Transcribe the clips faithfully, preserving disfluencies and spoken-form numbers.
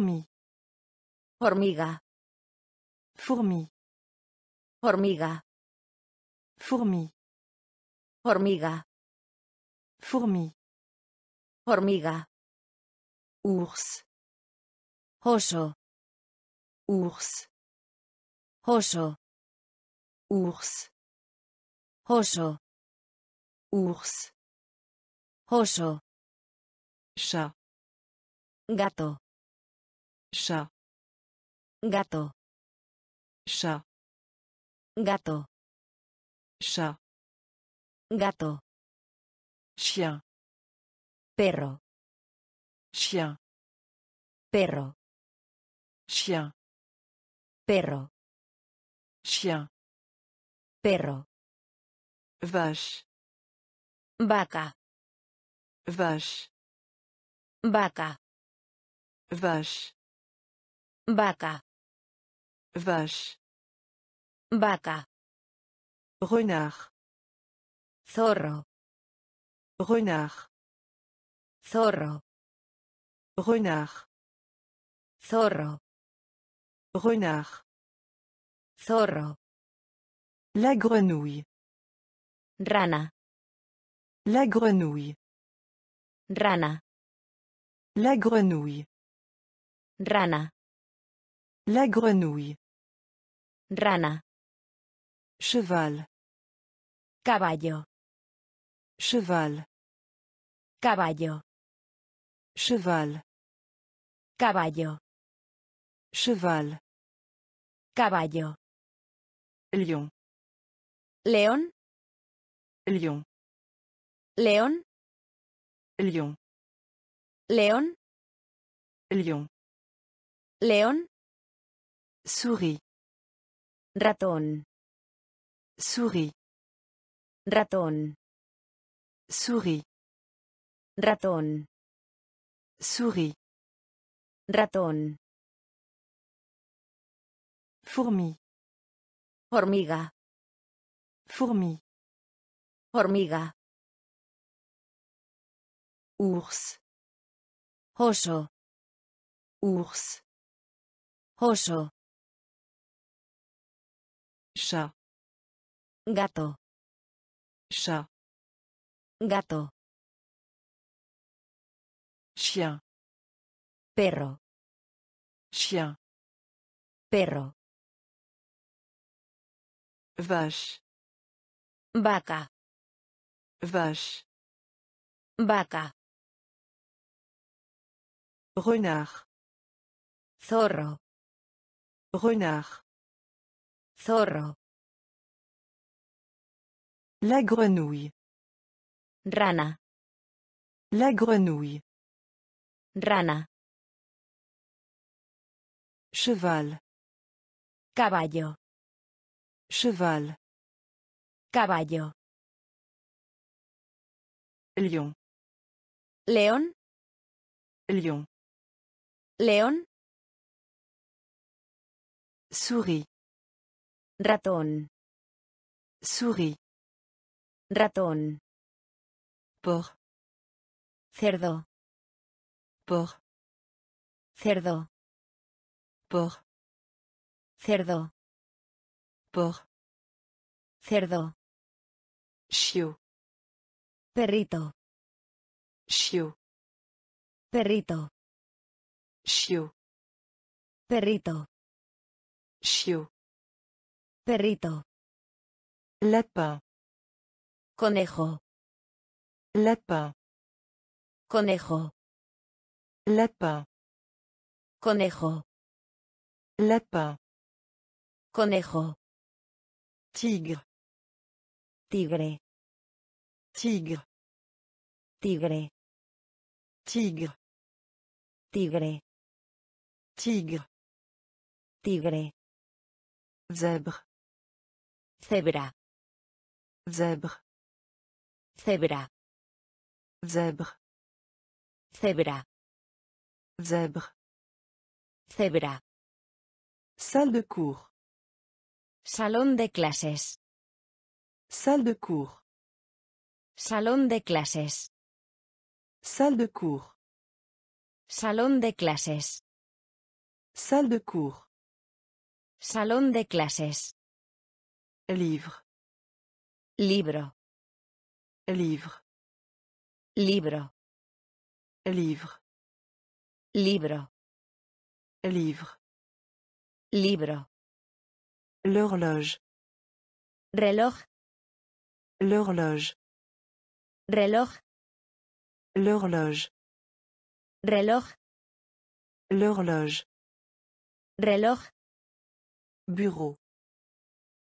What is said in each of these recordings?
Fourmi. Hormiga. Fourmi. Hormiga. Fourmi. Hormiga. Fourmi. Hormiga. Ours. Oso. Ours. Oso. Ours. Oso. Ours. Oso. Chat. Gato. Chat. Gato. Chat. Gato. Chat. Gato. Chien. Perro. Chien. Perro. Chien. Perro. Chien. Perro. Vache. Vaca. Vache. Vaca. Vache. Vaca. Vache. Vaca. Renard. Zorro. Renard. Zorro. Renard. Zorro. Renard. Zorro. La grenouille. Rana. La grenouille. Rana. La grenouille. Rana. La grenouille. Rana. Cheval. Caballo. Cheval. Caballo. Cheval. Caballo. Cheval. Caballo. Lion. León. Lion. León. Lion. León. Lion. León. Souris. Ratón. Souris. Ratón. Souris. Ratón. Souris. Ratón. Fourmi. Hormiga. Fourmi. Hormiga. Ours. Oso. Ours. Oso. Chat. Gato. Chat. Gato. Chien. Perro. Chien. Perro. Vache. Vaca. Vache. Vaca. Renard. Zorro. Renard. Zorro. La grenouille. Rana. La grenouille. Rana. Cheval. Caballo. Cheval. Caballo. Lion. León. Lion. León. Souris. Ratón. Souris. Ratón. Porc. Cerdo. Porc. Cerdo. Porc. Cerdo. Porc. Cerdo. Chiot. Perrito. Chiot. Perrito. Chiot. Perrito. Chiot. Perrito. Lapin. Conejo. Lapin. Conejo. Lapin. Conejo. Lapin. Conejo. Tigre. Tigre. Tigre. Tigre. Tigre. Tigre. Tigre. Tigre. Zèbre. Zebra. Zèbre. Zebra. Zèbre. Zebra. Zèbre. Zebra. Salle de cours. Salón de clases. Salle de cours. Salón de clases. Salle de cours. Salón de clases. Salle de cours. Salón de clases. Livre. Libro. Livre. Libro. Livre. Libro. Livre. Libro. L'horloge. Reloj. L'horloge. Reloj. L'horloge. Reloj. L'horloge. Reloj. Bureau.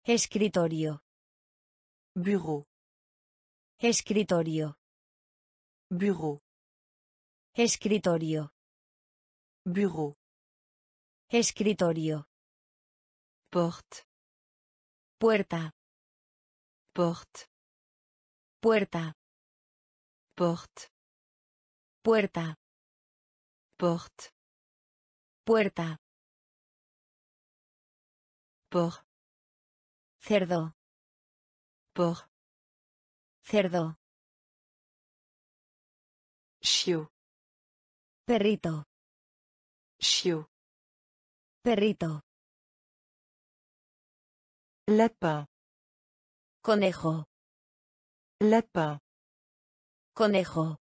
Escritorio. Bureau. Escritorio. Bureau. Escritorio. Bureau. Escritorio. Porte. Puerta. Porte. Puerta. Porte. Puerta. Porte. Puerta. Por. Cerdo. Por. Cerdo. Chiot. Perrito. Chiot. Perrito. Lapin. Conejo. Lapin. Conejo.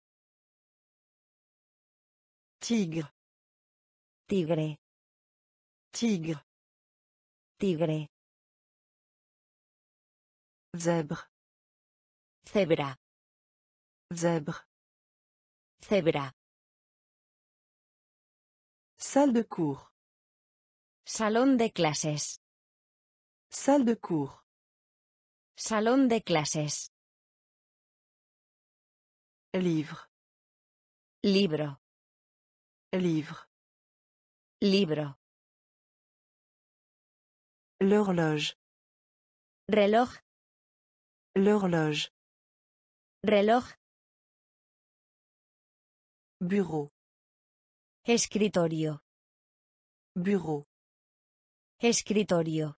Tigre. Tigre. Tigre. Tigre. Zèbre. Zebra. Zèbre. Zebra. Salle de cours. Salón de clases. Salle de cours. Salón de clases. Livre. Libro. Livre. Libro. L'horloge. Reloj. L'horloge. Reloj. Bureau. Escritorio. Bureau. Escritorio.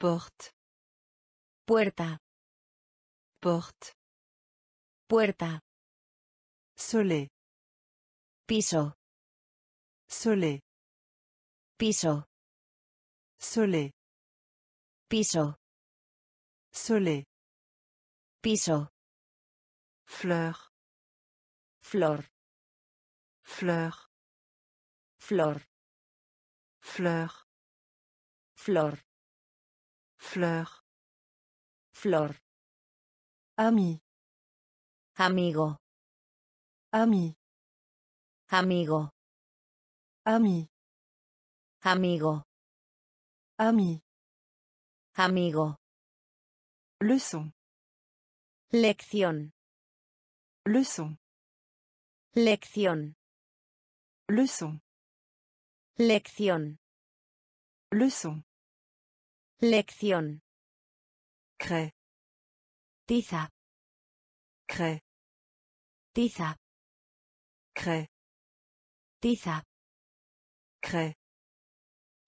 Porte. Puerta. Porte. Puerta. Soleil. Piso. Soleil. Piso. Soleil. Piso. Soleil. Piso. Fleur. Flor. Fleur. Flor. Fleur. Flor. Fleur. Flor. Ami. Amigo. Ami. Amigo. Ami. Amigo. Ami. Amigo. Leçon. Lección. Leçon. Lección. Leçon. Lección. Leçon. Lección. Craie. Tiza. Craie. Tiza. Craie. Tiza. Craie.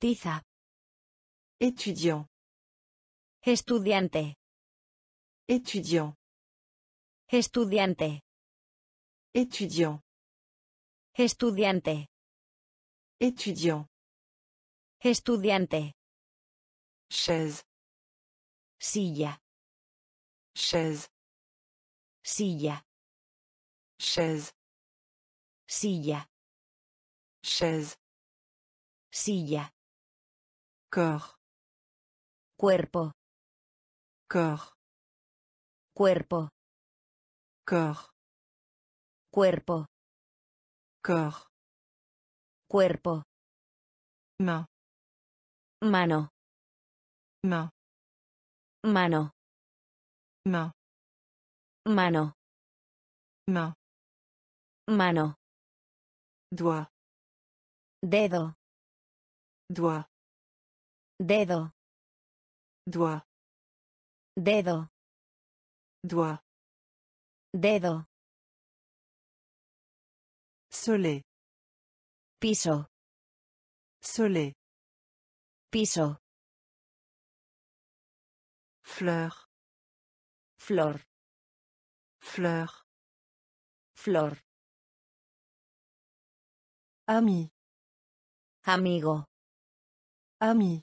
Tiza. Étudiant. Estudiante. Étudiant. Estudiante. Étudiant. Estudiante. Étudiant. Estudiante. Chaise. Silla. Chaise. Silla. Chaise. Silla. Chaise. Silla. Corps. Cuerpo. Corps. Cuerpo. Corps. Cuerpo. Corps. Cuerpo. Main. Mano. Main. Mano. Main. Mano. Main. Mano. Doigt. Dedo. Doigt. Dedo. Doigt. Dedo. Doigt. Dedo. Soleil. Piso. Soleil. Piso. Fleur. Flor. Fleur. Flor. Ami. Amigo. Ami.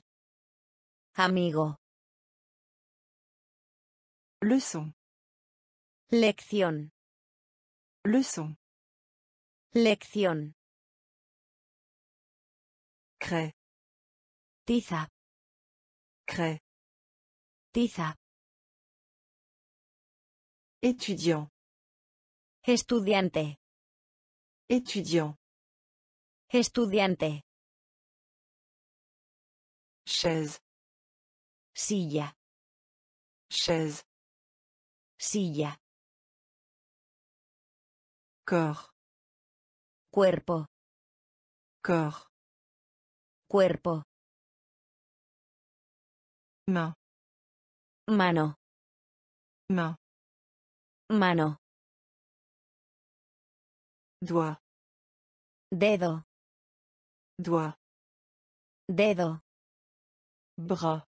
Amigo. Leçon. Lección. Leçon. Lección. Craie. Tiza. Craie. Tiza. Étudiant. Estudiante. Étudiant. Estudiante. Chaise. Silla. Chaise. Silla. Corps. Cuerpo. Corps. Cuerpo. Main. Mano. Main. Mano. Doigt. Dedo. Doigt. Dedo. Bras.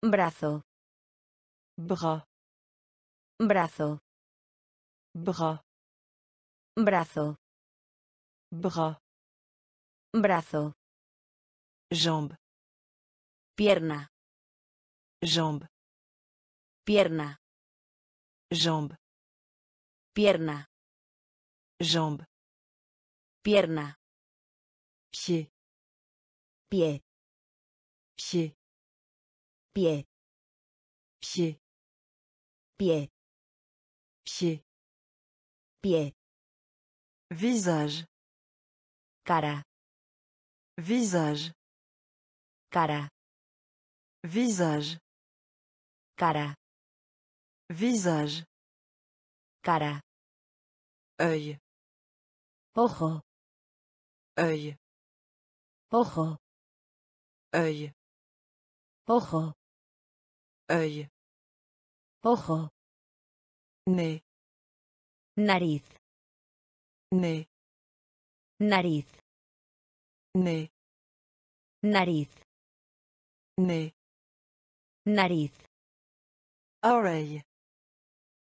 Brazo. Bras. Brazo. Bras. Brazo. Bras. Brazo. Jambe. Pierna. Jambe. Pierna. Jambe. Pierna. Jambe. Pierna. Pied. Pied. Pied. Pied. Pied. Pied. Pied. Pied. Visage. Cara. Visage. Cara. Visage. Cara. Visage. Cara. Œil. Ojo. Œil. Ojo. Œil. Ojo. Œil. Ojo. Nez. Nariz. Nez. Nariz. Nez. Nariz. Nez. Nariz. Oreille.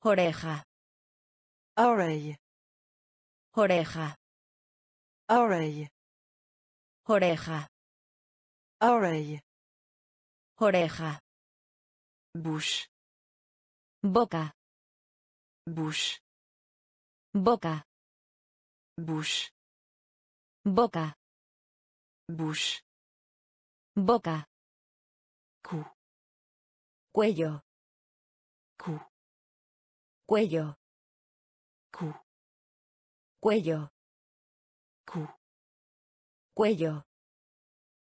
Oreja. Oreille. Oreja. Oreille. Oreja. Oreille. Oreja. Bouche. Boca. Bouche. Boca. Bouche. Boca. Bouche. Boca. Cou. Cuello. Cou. Cuello. Cou. Cuello. Cou. Cuello.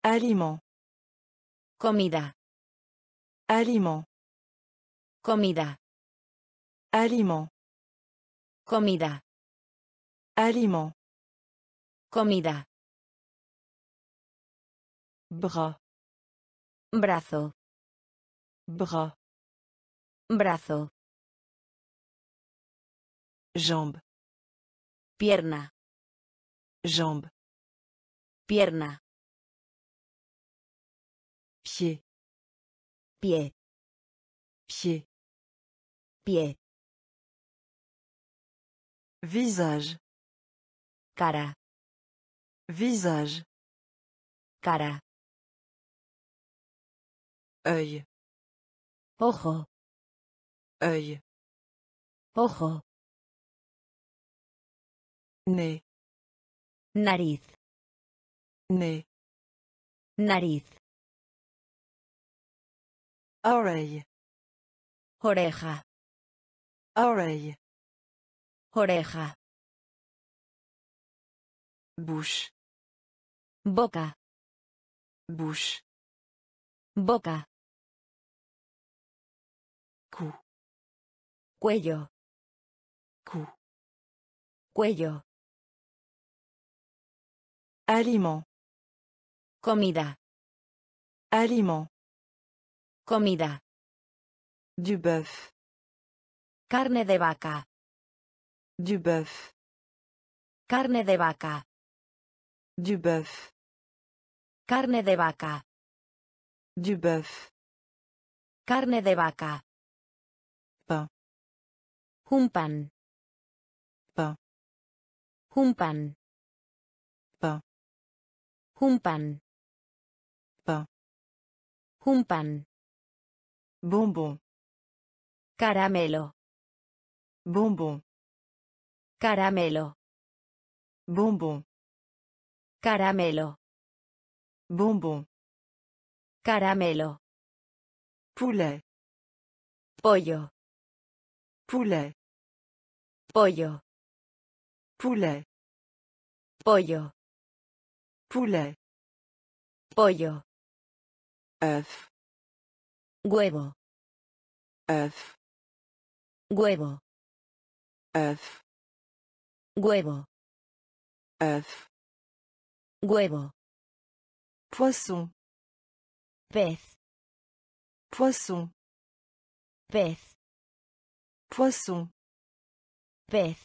Aliment. Comida. Aliment. Comida. Aliment. Comida. Aliment. Comida. Bras. Brazo. Bras. Brazo. Jambe. Pierna. Jambe. Pierna. Pied. Pied. Pied. Pied. Visage. Cara. Visage. Cara. Œil. Ojo. Œil. Ojo. Nez. Nariz. Nez. Nariz. Oreille. Oreja. Oreille. Oreja. Bouche. Boca. Bouche. Boca. Cou. Cuello. Cou. Cuello. Aliment. Comida. Aliment. Comida. Du bœuf. Carne de vaca. Du bœuf. Carne de vaca. Du bœuf. Carne de vaca. Du bœuf. Carne de vaca. Pain. Un pan. Pain. Un pan. Humpan. Pain. Humpan. Bonbon. Caramelo. Bonbon. Caramelo. Bonbon. Caramelo. Bonbon. Caramelo. Poulet. Pollo. Poulet. Pollo. Poulet. Pollo. Poulet. Pollo. Œuf. Huevo. Œuf. Huevo. Œuf. Huevo. Œuf. Huevo. Poisson. Pez. Poisson. Pez. Poisson. Pez.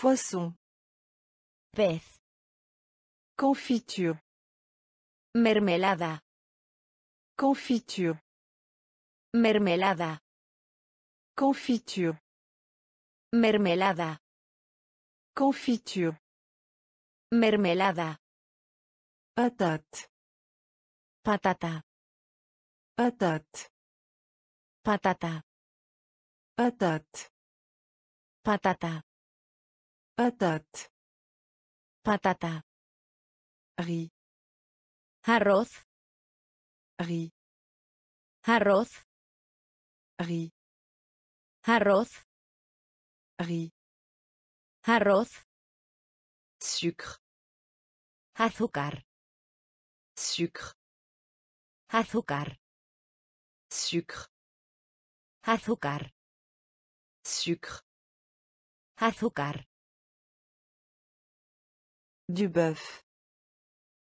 Poisson. Pez. Confiture. Mermelada. Confiture. Mermelada. Confiture. Mermelada. Confiture. Mermelada. Patate. Patata. Patate. Patata. Patate. Patata. Patate. Patata. Riz. Arroz. Riz. Arroz. Riz. Arroz. Riz. Arroz. Sucre. Azúcar. Sucre. Azúcar. Sucre. Azúcar. Sucre. Azúcar. Du bœuf.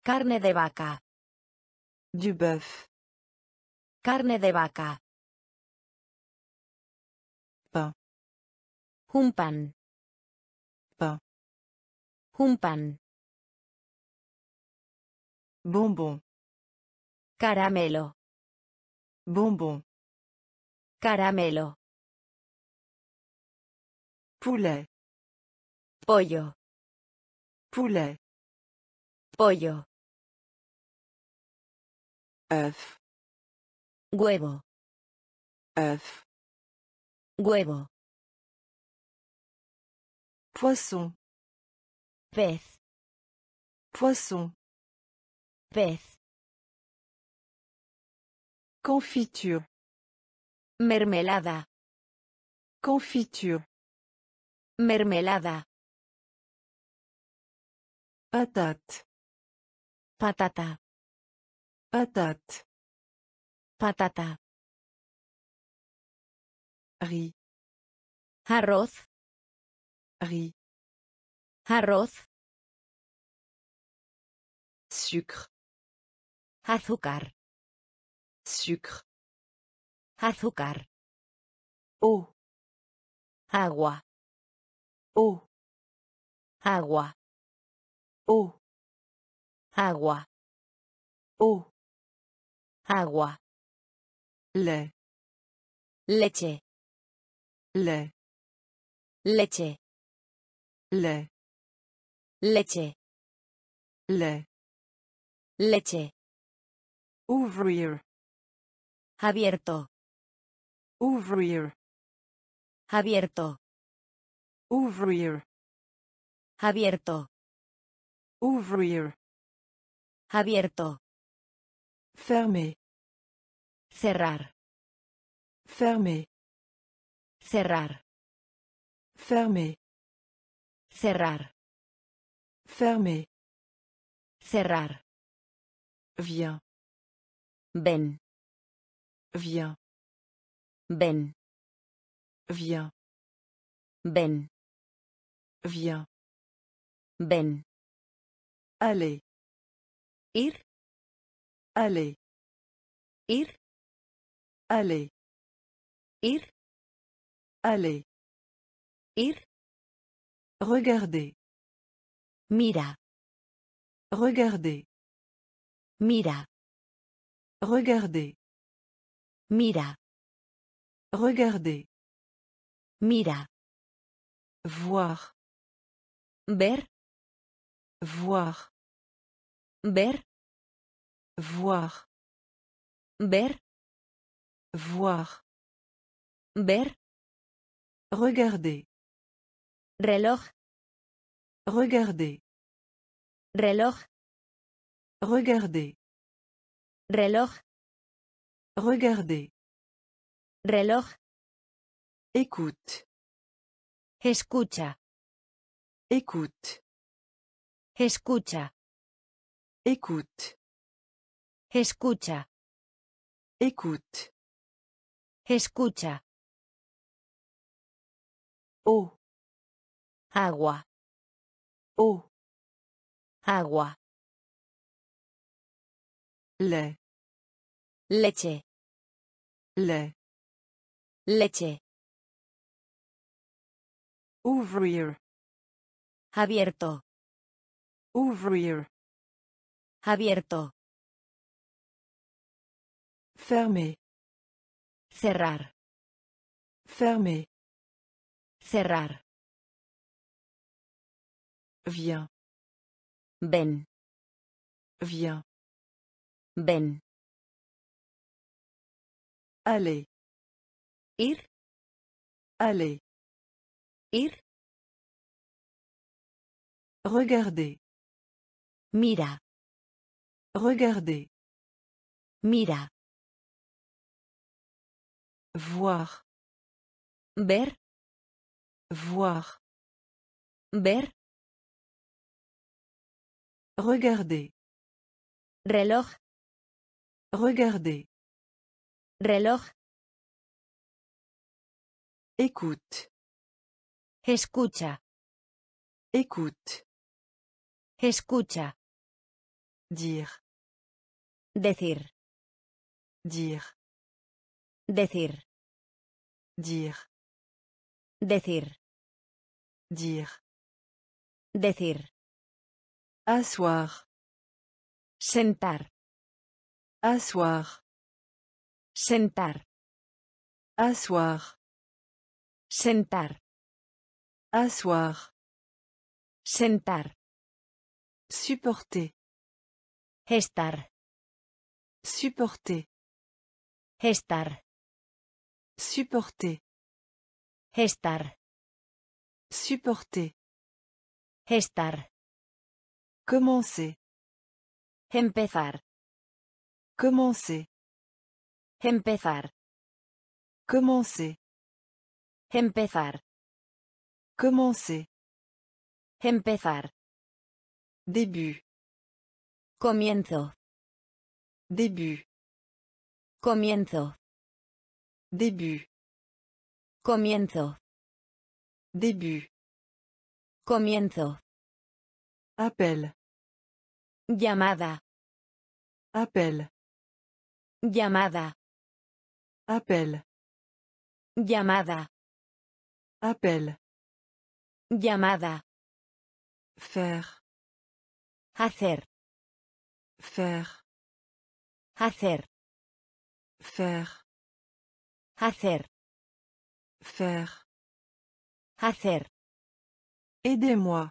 Carne de vaca. Du bœuf. Carne de vaca. Pain. Un pan. Pain. Un pan. Bonbon. Caramelo. Bonbon. Caramelo. Poulet. Pollo. Poulet. Pollo. Œuf. Huevo. Œuf. Huevo. Poisson. Pez. Poisson. Pez. Confiture. Mermelada. Confiture. Mermelada. Patate. Patata. Patate. Patata. Riz. Arroz. Riz. Arroz. Sucre. Azúcar. Sucre. Azúcar. Eau. Agua. Eau. Agua. Eau. Agua. Eau. Agua. Lait. Leche. Lait. Leche. Lait. Leche. Lait. Leche. Ouvrir. Abierto. Ouvrir. Abierto. Ouvrir. Abierto. Ouvrir. Abierto. Fermé. Cerrar. Fermé. Cerrar. Fermé. Cerrar. Fermé. Cerrar. Viens. Ben. Viens. Ben. Viens. Ben. Viens. Ben. Allez. Ir. Allez. Ir. Allez. Ir. Allez. Ir. Regardez. Mira. Regardez. Mira. Regardez. Mira. Regardez. Mira. Voir. Ver. Voir. Ver. Voir. Ver. Voir. Ver. Regarder. Reloj. Regarder. Reloj. Regarder. Reloj. Regarder. Reloj. Écoute. Escucha. Écoute. Escucha. Écoute. Escucha. Écoute. Escucha. Eau. Agua. Eau. Agua. Lait. Leche. Lait. Leche. Ouvrir. Abierto. Ouvrir. Abierto. Fermer. Cerrar. Fermer. Cerrar. Viens. Ven. Viens. Ven. Aller. Ir. Aller. Ir. Regardez. Mira. Regardez. Mira. Voir. Ver. Voir. Ver. Regarder. Reloj. Regarder. Reloj. Écoute. Escucha. Écoute. Escucha. Dire. Decir. Dire. Decir. Dire. Decir. Dire. Decir. Asseoir. Sentar. Asseoir. Sentar. Asseoir. Sentar. Asseoir. Sentar. Supporter. Estar. Supporter. Estar. Supporter. Estar. Supporter. Estar. Commencer. Empezar. Commencer. Empezar. Commencer. Empezar. Commencer. Empezar. Début. Comienzo. Début. Comienzo. Début. Comienzo. Début. Comienzo. Appel. Llamada. Appel. Llamada. Appel. Llamada. Appel. Llamada. Faire. Hacer. Faire. Hacer. Faire. Hacer. Faire. Hacer. Aidez-moi.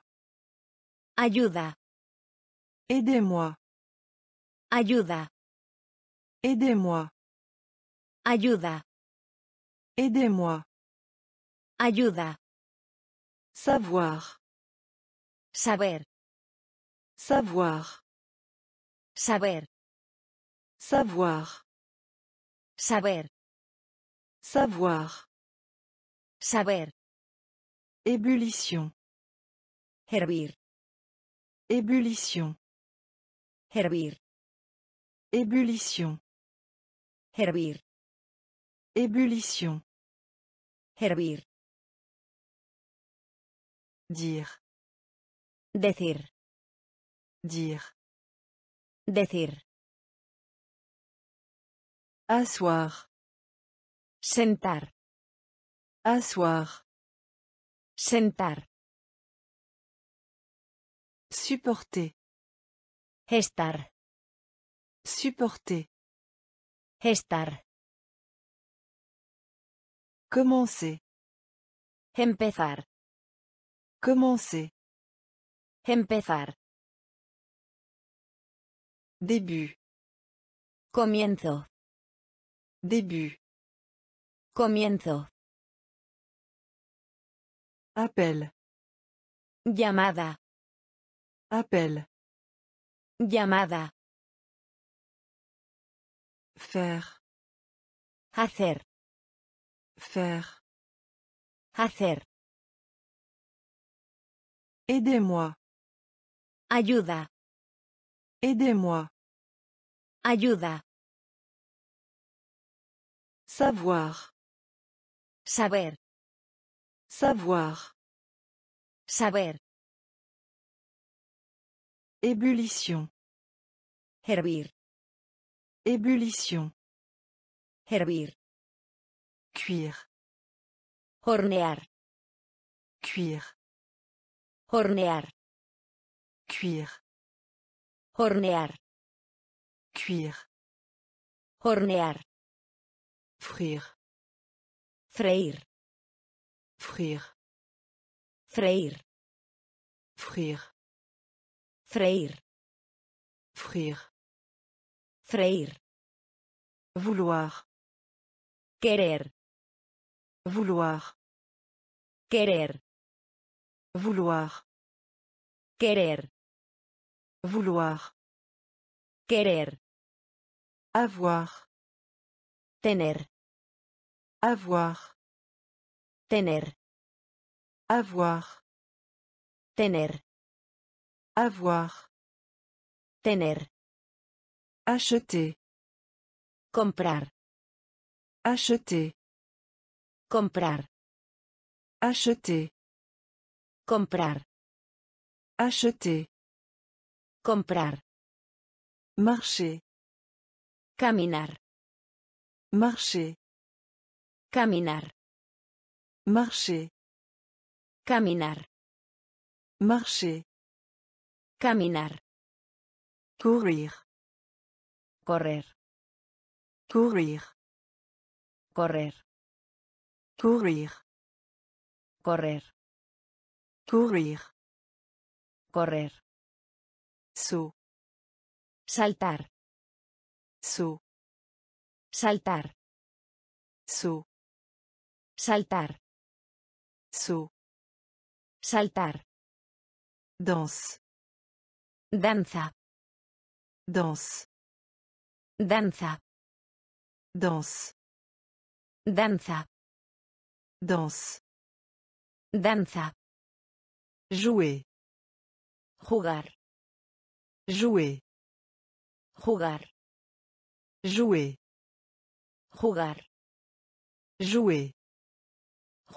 Ayuda. Aidez-moi. Ayuda. Aidez-moi. Ayuda. Aidez-moi. Ayuda. Savoir. Saber. Savoir. Saber. Savoir. Saber. Savoir. Saber. Ébullition. Hervir. Ébullition. Hervir. Ébullition. Hervir. Ébullition. Hervir. Dire. Decir. Dire. Decir. Asseoir. Sentar. Asseoir. Sentar. Supporter. Estar. Supporter. Estar. Commencer. Empezar. Commencer. Empezar. Début. Comienzo. Début. Comienzo. Appel. Llamada. Appel. Llamada. Faire. Hacer. Faire. Hacer. Aidez-moi. Ayuda. Aidez-moi. Ayuda. Savoir. Saber. Savoir. Saber. Ébullition. Hervir. Ébullition. Hervir. Cuire. Hornear. Cuire. Hornear. Cuire. Hornear. Cuire. Hornear. Frire. Freír. Frire. Freír. Frire. Freír. Frire. Freír. Vouloir. Querer. Vouloir. Querer. Vouloir. Querer. Vouloir. Querer. Avoir. Tener. Avoir. Tener. Avoir. Tener. Avoir. Tener. Acheter. Comprar. Acheter. Comprar. Acheter. Comprar. Acheter. Comprar. Marcher. Caminar. Marcher. Caminar. Marcher. Caminar. Marcher. Caminar. Courir. Correr. Courir. Correr. Courir. Correr. Courir. Correr. Saut. Saltar. Saut. Saltar. Saut. Saltar. Saut. Saltar. Danse. Danza. Danse. Danza. Danse. Danza. Danse. Danza. Jouer. Jugar. Jouer. Jugar. Jouer. Jugar. Jouer.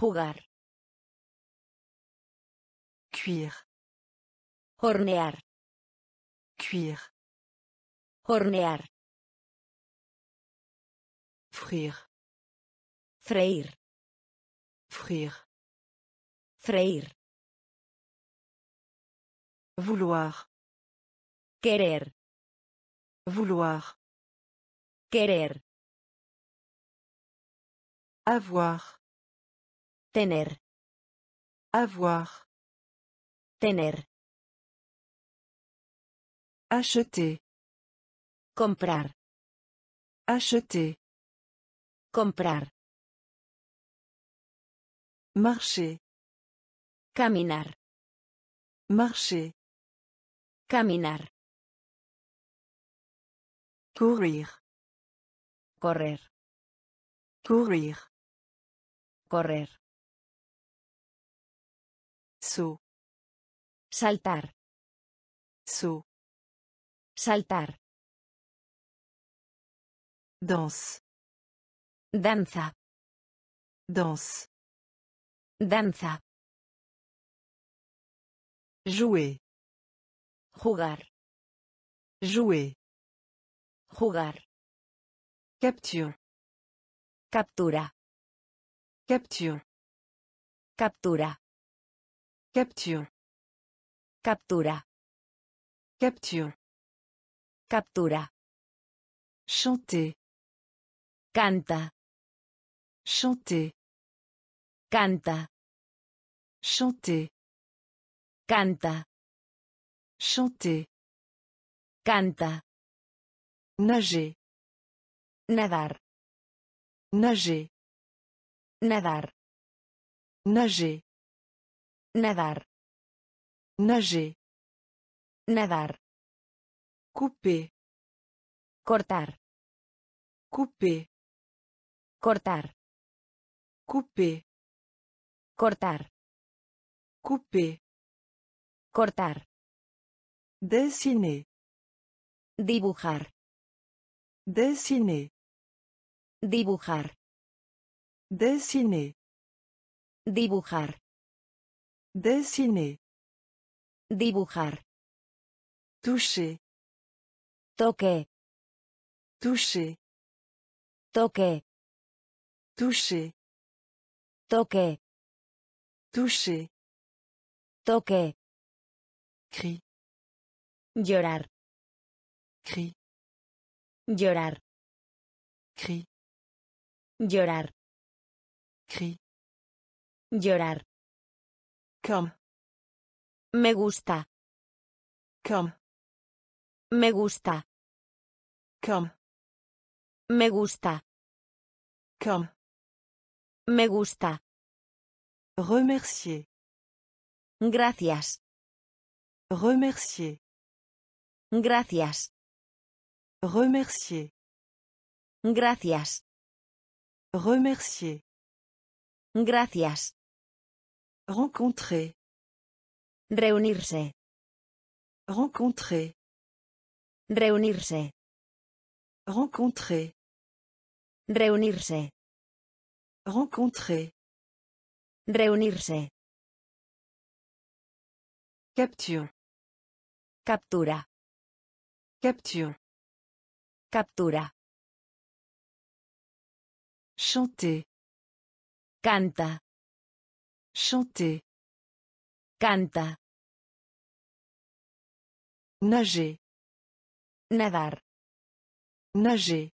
Jugar. Cuire. Hornear. Cuire. Hornear. Frire. Freír. Frire. Freír. Vouloir. Querer. Vouloir. Querer. Avoir. Tener. Avoir. Tener. Acheter. Comprar. Acheter. Comprar. Marcher. Caminar. Marcher. Caminar. Courir. Correr. Courir. Correr. Saut. Saltar. Saut. Saltar. Danse. Danza. Danse. Danza. Jouer. Jugar. Jouer. Jugar. Capture. Captura. Capture. Captura. Capture. Captura. Capture. Captura. Chanter. Canta. Chanter. Canta. Chanter. Canta. Chanter. Canta. Nager. Nadar. Nager. Nadar. Nager. Nadar. Nager. Nadar. Couper. Cortar. Couper. Cortar. Couper. Cortar. Couper. Cortar. Dessiner. Dibujar. Dessiner. Dibujar. Dessiner. Dibujar. Dessiner. Dibujar. Toucher. Toque. Toucher. Toque. Toucher. Toque. Toucher. Toque. Cri. Llorar. Cri. Llorar. Cri. Llorar. Cri. Llorar. Comme. Me gusta. Comme. Me gusta. Comme. Me gusta. Comme. Me gusta. Remercier. Gracias. Remercier. Gracias. Remercier. Gracias. Remercier. Gracias. Rencontrer. Reunirse. Rencontrer. Reunirse. Rencontrer. Reunirse. Rencontrer. Reunirse. Capture. Captura. Capture. Captura. Chanter. Canta. Chanter. Canta. Nager. Nadar. Nager.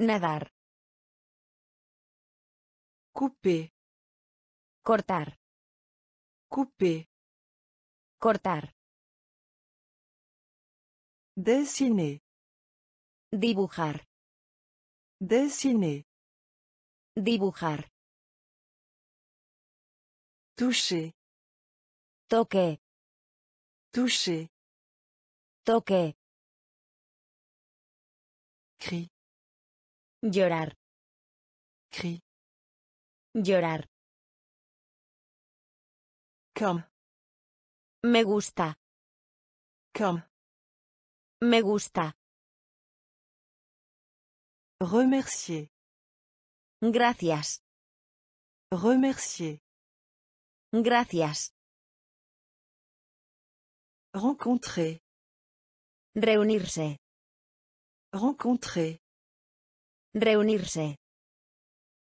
Nadar. Couper. Cortar. Couper. Cortar. Dessiner. Dibujar. Dessiner. Dibujar. Toucher. Toque. Toucher. Toque. Cri. Llorar. Cri. Llorar. Comme. Me gusta. Comme. Me gusta. Remercier. Gracias. Remercier. Gracias. Rencontrer. Reunirse. Rencontrer. Reunirse.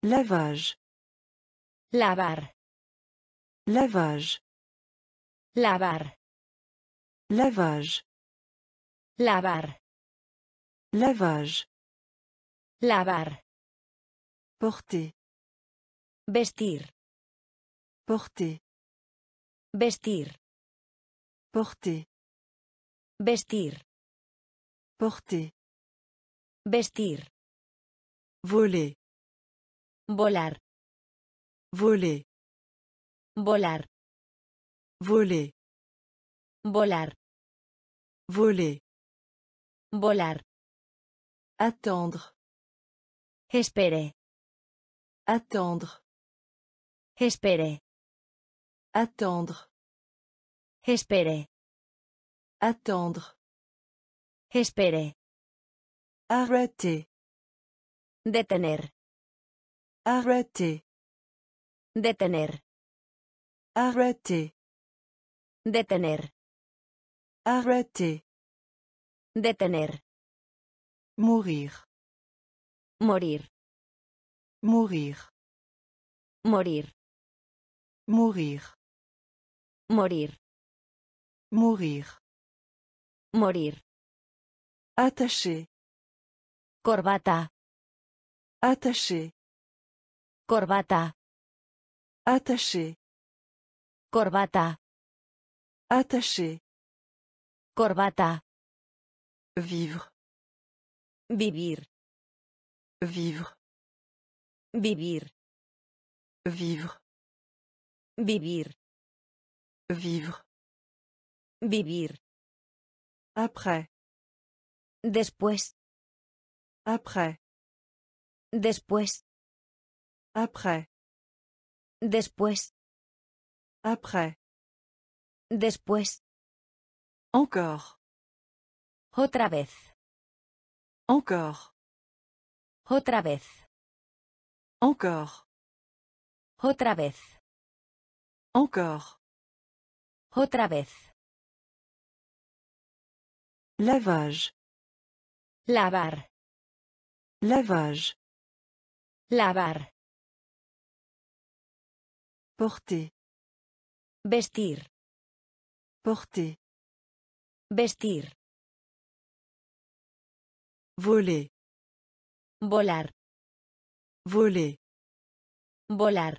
Lavage. Lavar. Lavage. Lavar. Lavage. Lavar. Lavage. Lavar. Porter. Vestir. Porter. Vestir. Porter. Vestir. Porter. Vestir. Voler. Volar. Voler. Volar. Voler. Volar. Voler. Volar. Attendre. Espere. Attendre. Espere. Attendre. Espere. Attendre. Espere. Arrêter. Detener. Arrêter. Detener. Arrêter. Detener. Arrêter. Detener. Mourir. Morir. Mourir. Morir. Mourir. Morir. Mourir. Morir. Attaché. Corbata. Attaché. Corbata. Attaché. Corbata. Attaché. Corbata. Vivre. Vivir. Vivre. Vivir. Vivre. Vivir. Vivre. Vivir. Après. Después. Après. Después. Après. Después. Après. Después. Encore. Otra vez. Encore. Otra vez. Encore. Otra vez. Encore. Otra vez. Lavage. Lavar. Lavage. Lavar. Porter. Vestir. Porter. Vestir. Voler. Volar. Voler. Volar.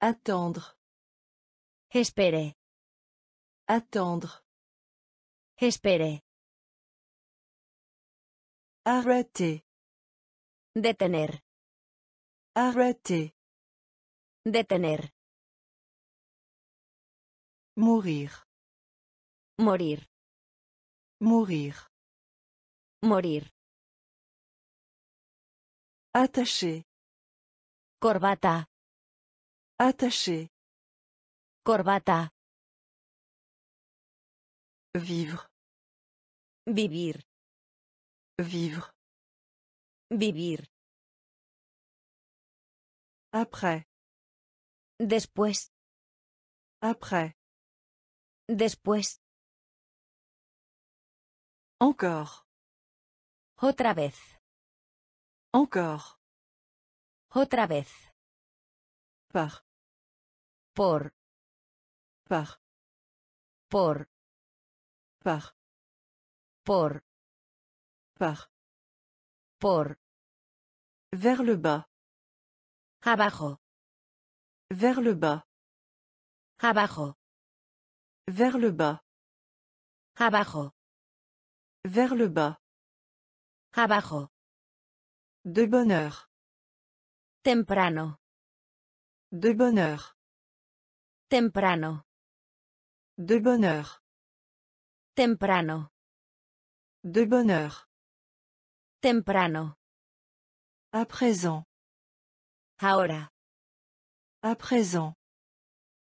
Attendre. Espérer. Attendre. Espérer. Arrêter. Detener. Arrêter. Detener. Mourir. Morir. Mourir. Morir. Attacher. Corbata. Attacher. Corbata. Vivre. Vivir. Vivre. Vivir. Après. Después. Après. Después. Encore. Otra vez. Encore. Otra vez. Par. Por. Par. Por. Par. Por. Par. Por. Vers le bas. Abajo. Vers le bas. Abajo. Vers le bas. Abajo. Vers le bas. Abajo. De bonne heure. Temprano. De bonne heure. Temprano. De bonne heure. Temprano. De bonne heure. Temprano. À présent. Ahora. À présent.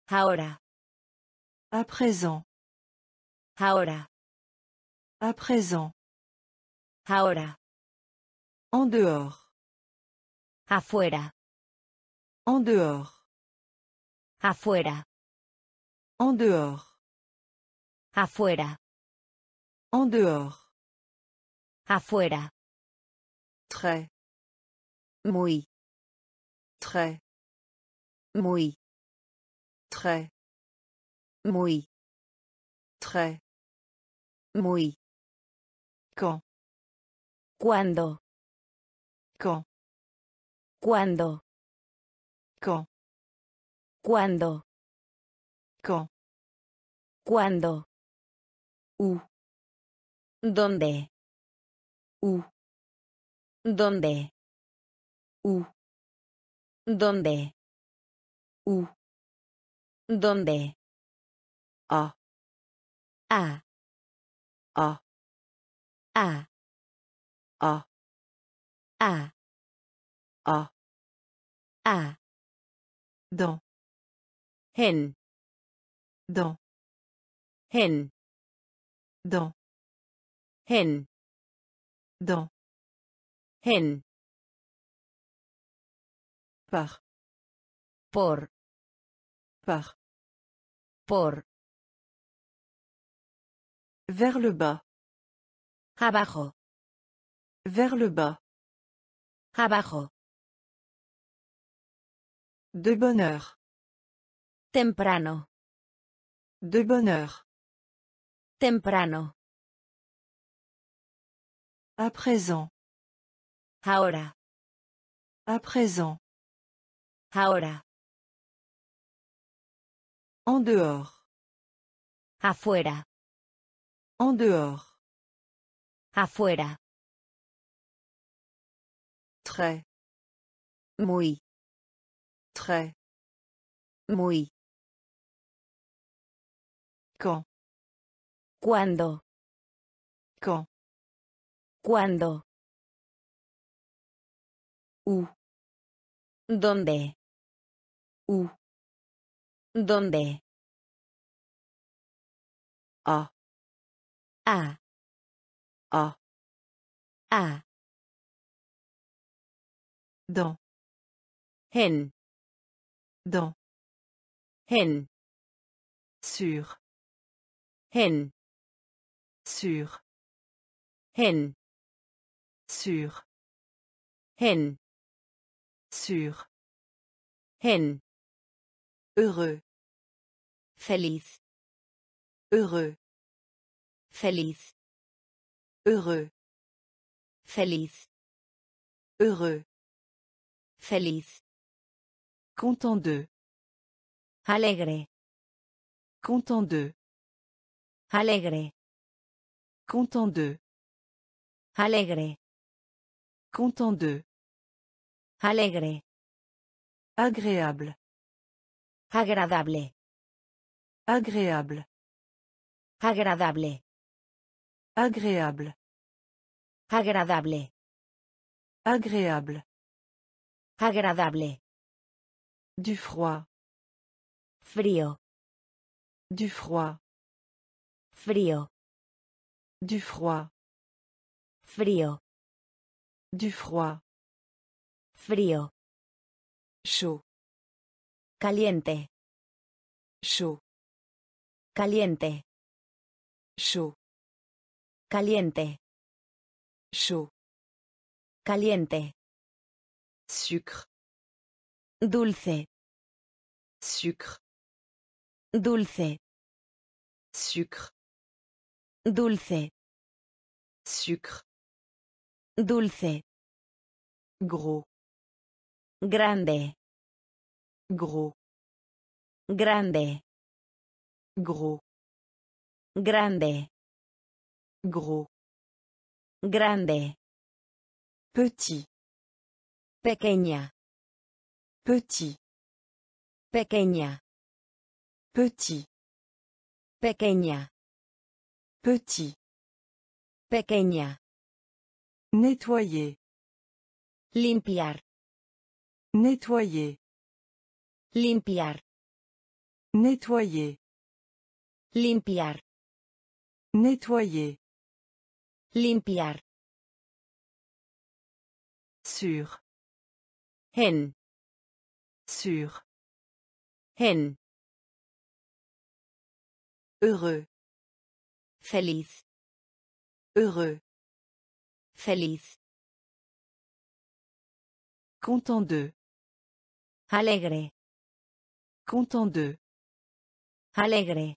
Ahora. À présent. Ahora. À présent. Ahora. En dehors. Afuera. En dehors. Afuera. En dehors. Afuera. En dehors. Afuera. Très. Muy. Très. Muy. Très. Muy. Très. Muy. Quand. Cuando. Quand. Cuando. Quand. Cuando. Quand. Cuando. Où. Donde. Où. Donde. Où. Donde. Où. Donde. A. A. A. A. A. A. A. A. Dans. En. Dans. En. Dans. En. Dans. En. Par. Por. Par. Por. Vers le bas. Abajo. Vers le bas. Abajo. De bonne heure. Temprano. De bonne heure. Temprano. À présent. Ahora. À présent. Ahora. En dehors. Afuera. En dehors. Afuera. Très. Muy. Très. Muy. Quand. Cuando. Quand. Cuando. Où. Donde. Où. Donde. A. A. A. A. Dans. En. Dans. En. Sur. En. Sur. En. Sur. En. Sur. En. Heureux. Feliz. Heureux. Feliz. Heureux. Feliz. Heureux. Feliz. Content de. Alegre. Content de. Alegre. Content de. Alegre. Content de. Alegre. Agréable. Agradable. Agréable. Agradable. Agréable. Agradable. Agréable. Agradable. Du froid. Frío. Du froid. Frío. Du froid. Frío. Du froid. Frío. Chaud. Caliente. Chaud. Caliente. Chaud. Caliente. Chaud. Caliente. Sucre. Dulce. Sucre. Dulce. Sucre. Dulce. Sucre. Dulce. Gros. Grande. Gros. Grande. Gros. Grande. Gros. Grande. Petit. Pequeña. Petit. Pequeña. Petit. Pequeña. Petit. Pequeña. Nettoyer. Limpiar. Nettoyer. Limpiar. Nettoyer. Limpiar. Nettoyer. Limpiar. Sur. En. Sur. En. Heureux. Feliz. Heureux. Feliz. Content de. Alegre. Content de. Alegre.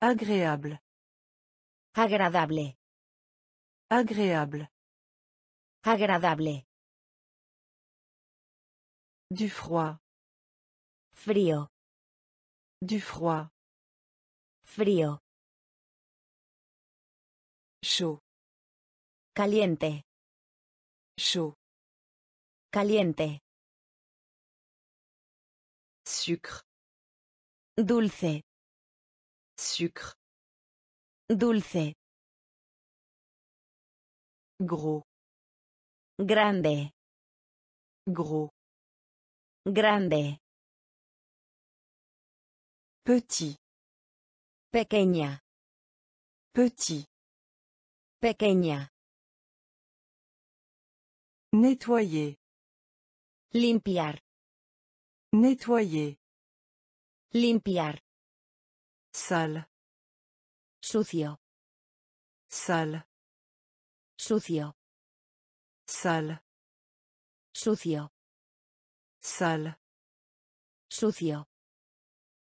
Agréable. Agradable. Agréable. Agradable. Du froid. Frío. Du froid. Frío. Chaud. Caliente. Chaud. Caliente. Sucre. Dulce. Sucre. Dulce. Gros. Grande. Gros. Grande. Petit. Pequeña. Petit. Pequeña. Nettoyer. Limpiar. Nettoyer. Limpiar. Sale. Sucio. Sale. Sucio. Sale. Sucio. Sale. Sucio.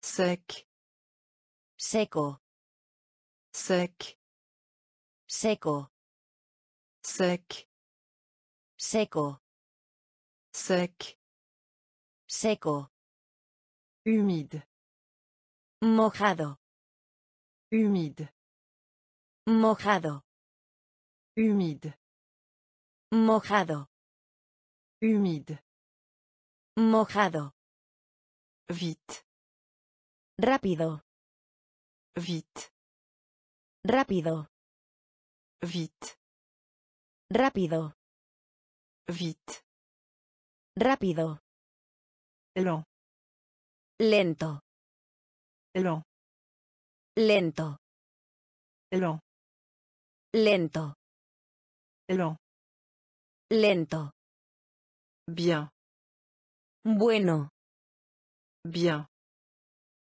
Sec. Seco. Sec. Seco. Sec. Seco. Sec. Seco. Humide. Mojado. Humide. Mojado. Humide. Mojado. Humide. Mojado. Vite. Rápido. Vite. Rápido. Vite. Rápido. Vite. Rápido. Lent. Lento. Lent. Lento. Lent. Lento. Lent. Lento. Bien. Bueno. Bien.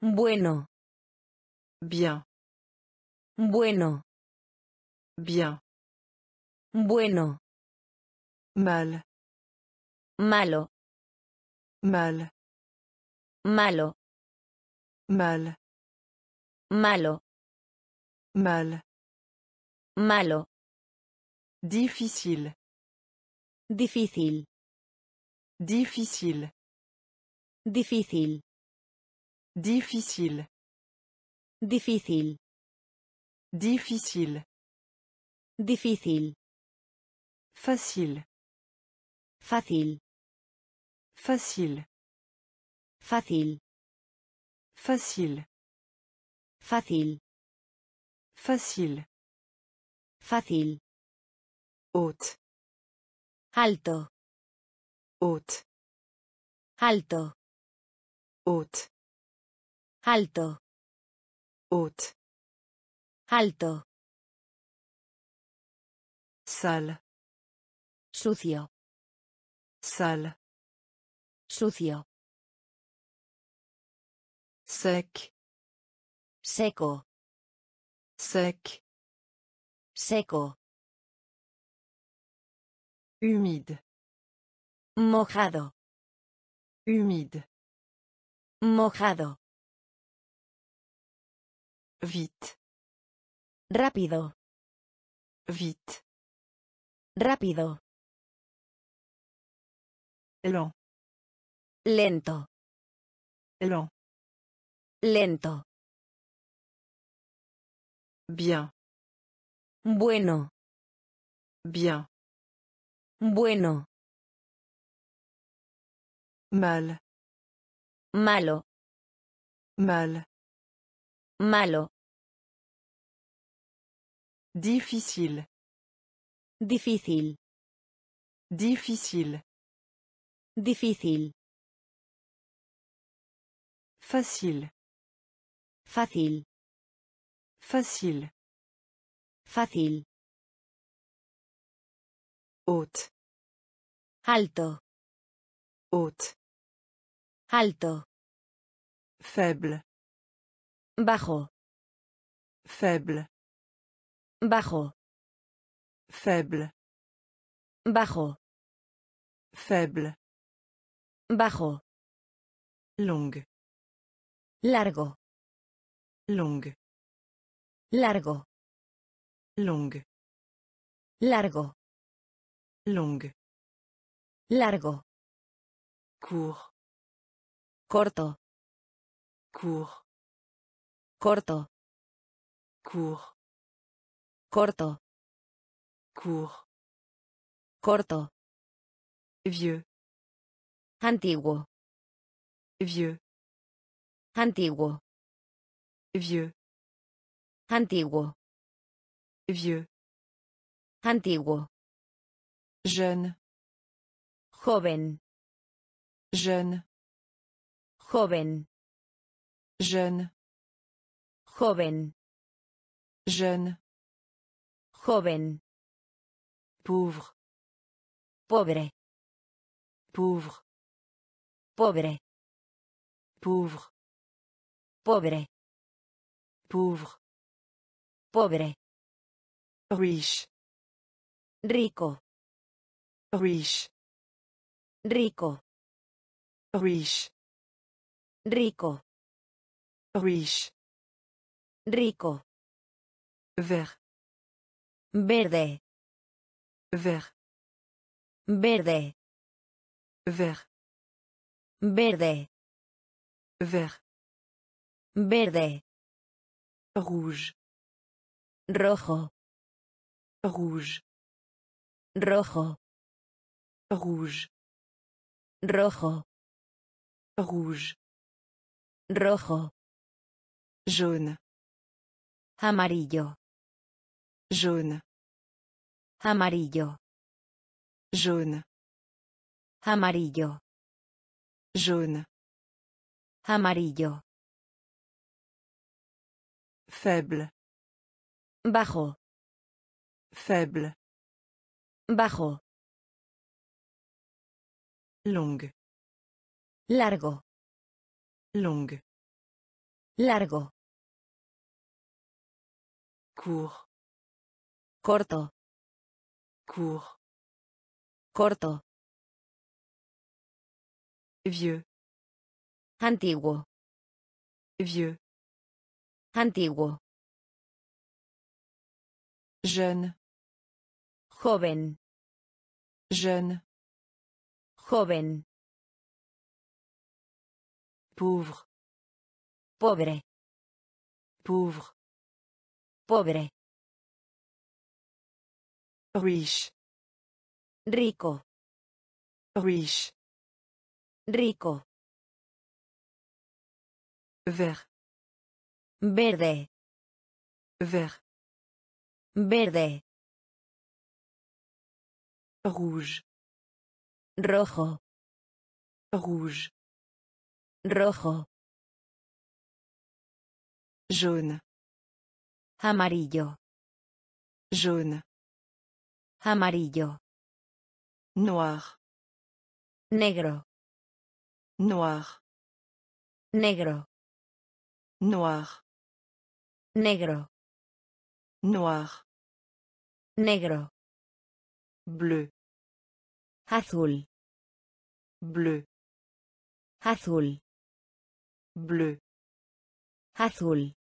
Bueno. Bien. Bueno. Bien. Bueno. Mal. Malo. Mal. Malo. Mal. Malo. Mal. Malo. Difficile. Difícil. Difficile. Difícil. Difficile. Difícil. Difficile. Difícil. Facile. Facile. Facile. Facile. Facile. Facile. Facile. Facile. Haute. Alto. Haute. Alto. Haute. Alto. Haute. Alto. Sale. Sucio. Sale. Sucio. Sec. Seco. Sec. Seco. Humide. Mojado. Humide. Mojado. Vite. Rápido. Vite. Rápido. Lent. Lento. Lent. Lento. Bien. Bueno. Bien. Bueno. Mal. Malo. Mal. Malo. Difficile. Difícil. Difficile. Difícil. Facile. Facile. Facile. Facile. Haute. Alto. Haute. Alto. Faible. Bajo. Faible. Bajo. Faible. Bajo. Faible. Bajo. Longue. Largo. Longue. Largo. Longue. Largo. Longue. Largo. Court. Corto. Court. Corto. Court. Corto. Court. Corto. Vieux. Antiguo. Vieux. Antiguo. Vieux. Antiguo. Vieux. Antiguo. Jeune. Joven. Jeune. Joven. Jeune. Joven. Jeune. Joven. Pauvre. Pobre. Pauvre. Pobre. Pauvre. Pobre. Pauvre. Pobre. Riche. Rico. Riche. Rico. Riche. Rico. Riche. Rico. Vert. Verde. Vert. Verde. Vert. Verde. Vert. Verde. Rouge. Rojo. Rouge. Rojo. Rouge. Rojo. Rouge. Rojo. Jaune. Amarillo. Jaune. Amarillo. Jaune. Amarillo. Jaune. Amarillo. Faible. Bajo. Faible. Bajo. Longue. Largo. Longue. Largo. Court. Corto. Court. Corto. Vieux. Antiguo. Vieux. Antiguo. Jeune. Joven. Jeune. Joven. Pauvre. Pobre. Pauvre. Pobre. Riche. Rico. Riche. Rico. Vert. Verde. Vert. Verde. Rouge. Rojo. Rouge. Rojo. Jaune. Amarillo. Jaune. Amarillo. Noir. Negro. Noir. Negro. Noir. Negro. Noir. Negro. Bleu. Azul. Bleu. Azul. Bleu. Azul.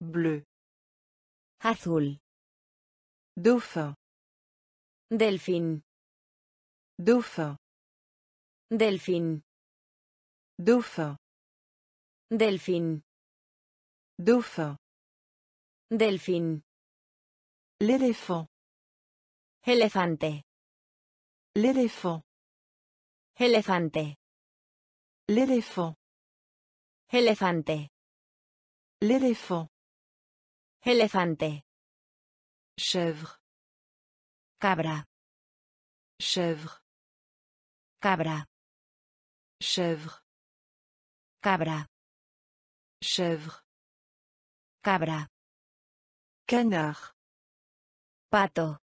Bleu. Azul. Dauphin. Delfín. Dauphin. Delfín. Dauphin. Delfín. Dauphin. Delfín. L'éléphant. Elefante. L'éléphant. Elefante. L'éléphant. Elefante. L'éléphant. Elefante. Chèvre. Cabra. Chèvre. Cabra. Chèvre. Cabra. Chèvre. Cabra. Canard. Pato.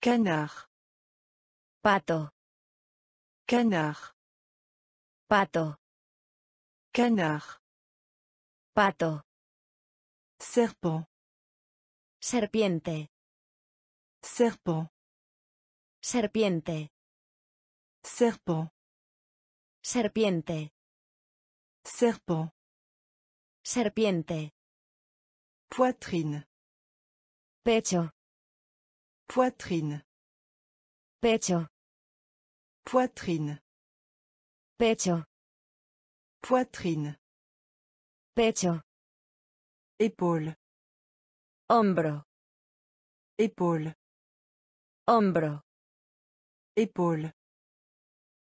Canard. Pato. Canard. Pato. Canard. Pato. Serpent. Serpiente. Serpent. Serpiente. Serpent. Serpiente. Serpent. Serpiente. Poitrine. Pecho. Poitrine. Pecho. Poitrine. Pecho. Poitrine. Pecho. Épaule. Hombro. Épaule. Hombro. Épaule.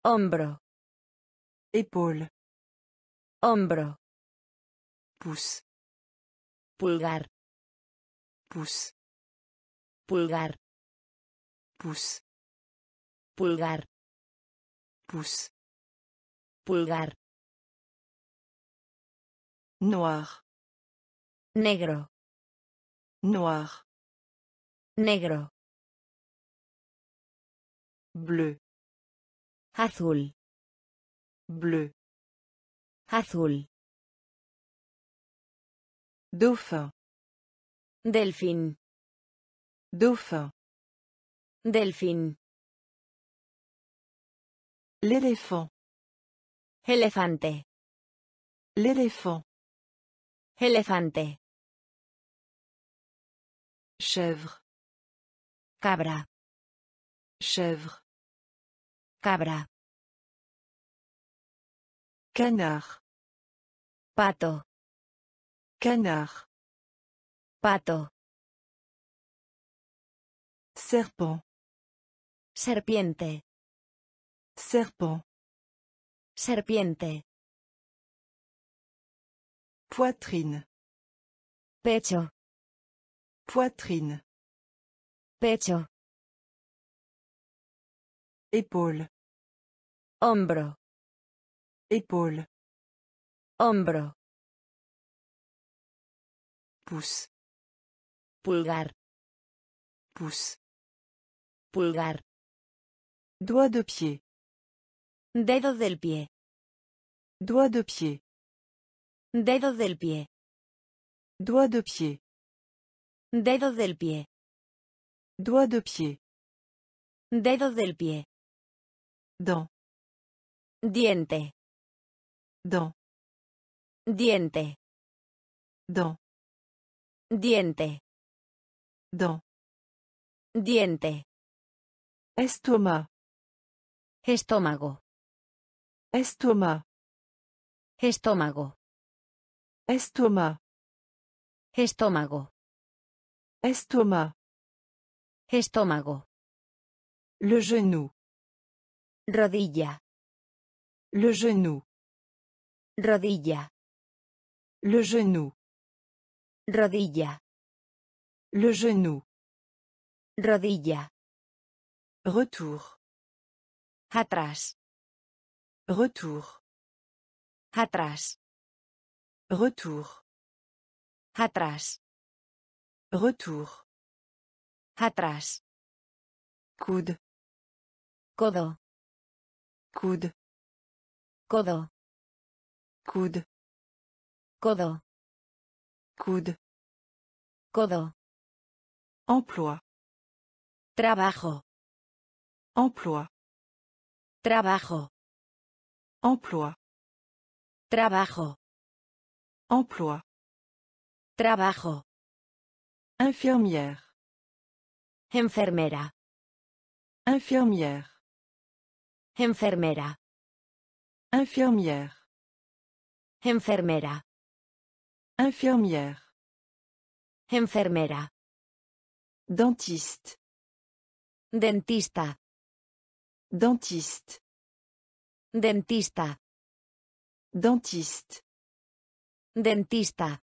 Hombro. Épaule. Hombro. Pouce. Pulgar. Pouce. Pulgar. Pouce. Pulgar. Pouce. Pulgar. Noir. Negro. Noir. Negro. Bleu. Azul. Bleu. Azul. Dauphin. Delfín. Dauphin. Delfín. L'éléphant. Elefante. L'éléphant. Elefante. Chèvre. Cabra. Chèvre. Cabra. Canard. Pato. Canard. Pato. Serpent. Serpiente. Serpent. Serpiente. Poitrine. Pecho. Poitrine. Pecho. Épaule. Hombro. Épaule. Hombro. Pouce. Pulgar. Pouce. Pulgar. Doigt de pied. Dedo del pie. Doigt de pied. Dedo del pie. Doigt de pied. Dedo del pie. Doigt de pied. Dedo del pie. Dent. Diente. Dent. Diente. Dent. Diente. Dent. Diente. Estomac. Estómago. Estomac. Estómago. Estomac. Estómago. Estomac. Estómago. Le genou. Rodilla. Le genou. Rodilla. Le genou. Rodilla. Le genou. Rodilla. Retour. Atrás. Retour. Atrás. Retour. Atrás. Retour. Atrás. Coude. Codo. Coude. Codo. Coude. Codo. Coude. Codo. Emploi. Trabajo. Emploi. Trabajo. Emploi. Trabajo. Emploi. Trabajo. Infirmière. Enfermera. Infirmière. Enfermera. Infirmière. Enfermera. Infirmière. Enfermera. Dentiste. Dentista. Dentiste. Dentista. Dentiste. Dentista.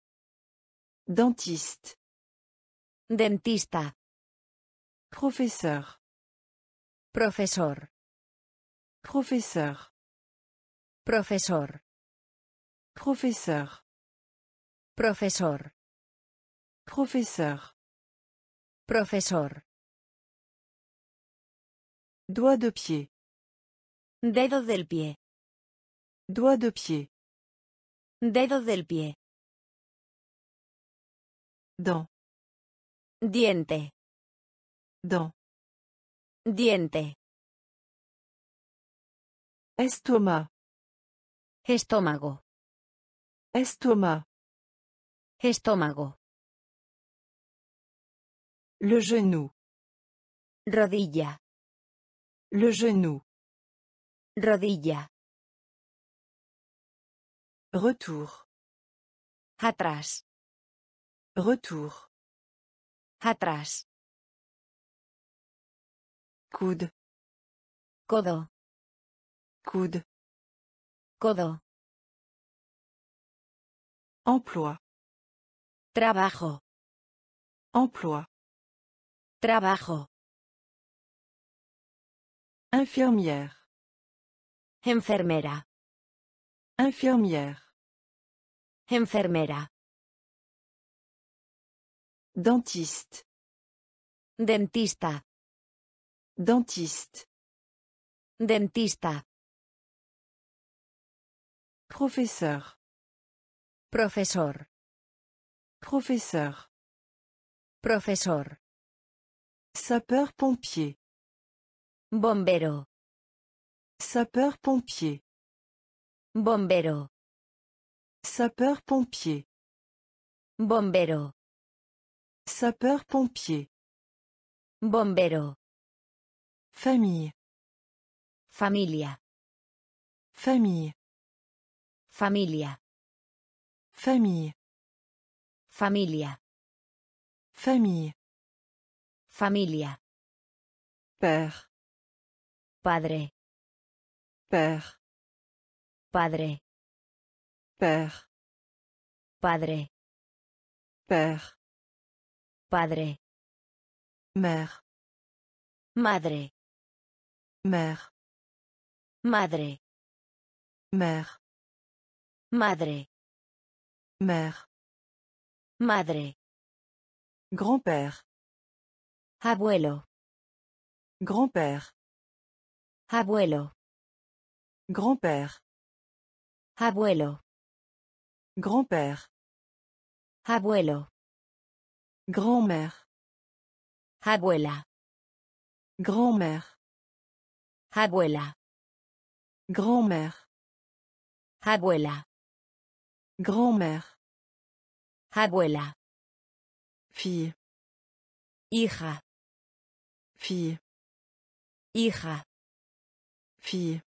Dentiste. Dentista. Professeur. Professeur. Professeur. Professeur. Professeur. Professeur. Professeur. Professeur. Doigt de pied. Dedo del pie. Doigt de pied. Dedo del pie. Dent. Diente. Dent. Diente. Estomac. Estómago. Estomac. Estómago. Le genou. Rodilla. Le genou. Rodilla. Retour. Atrás. Retour. Atrás. Coude. Codo. Coude. Codo. Emploi. Trabajo. Emploi. Trabajo. Infirmière. Enfermera. Infirmière. Enfermera. Dentiste. Dentista. Dentiste. Dentista. Professeur. Professeur. Professeur. Professeur. Sapeur-pompier. Bombero. Sapeur-pompier. Bombero. Sapeur-pompier. Bombero. Sapeur-pompier. Bombero. Famille. Familia. Famille. Familia. Famille. Familia. Famille. Familia. Père. Padre. Père. Padre. Père. Padre. Père. Padre. Mère. Madre. Mère. Madre. Mère. Madre. Mère. Madre. Grand-père. Abuelo. Grand-père. Abuelo. Grand-père. Abuelo. Grand-père. Abuelo. Grand-mère. Abuela. Grand-mère. Abuela. Grand-mère. Abuela. Grand-mère. Abuela. Fille. Hija. Fille. Hija. Fille.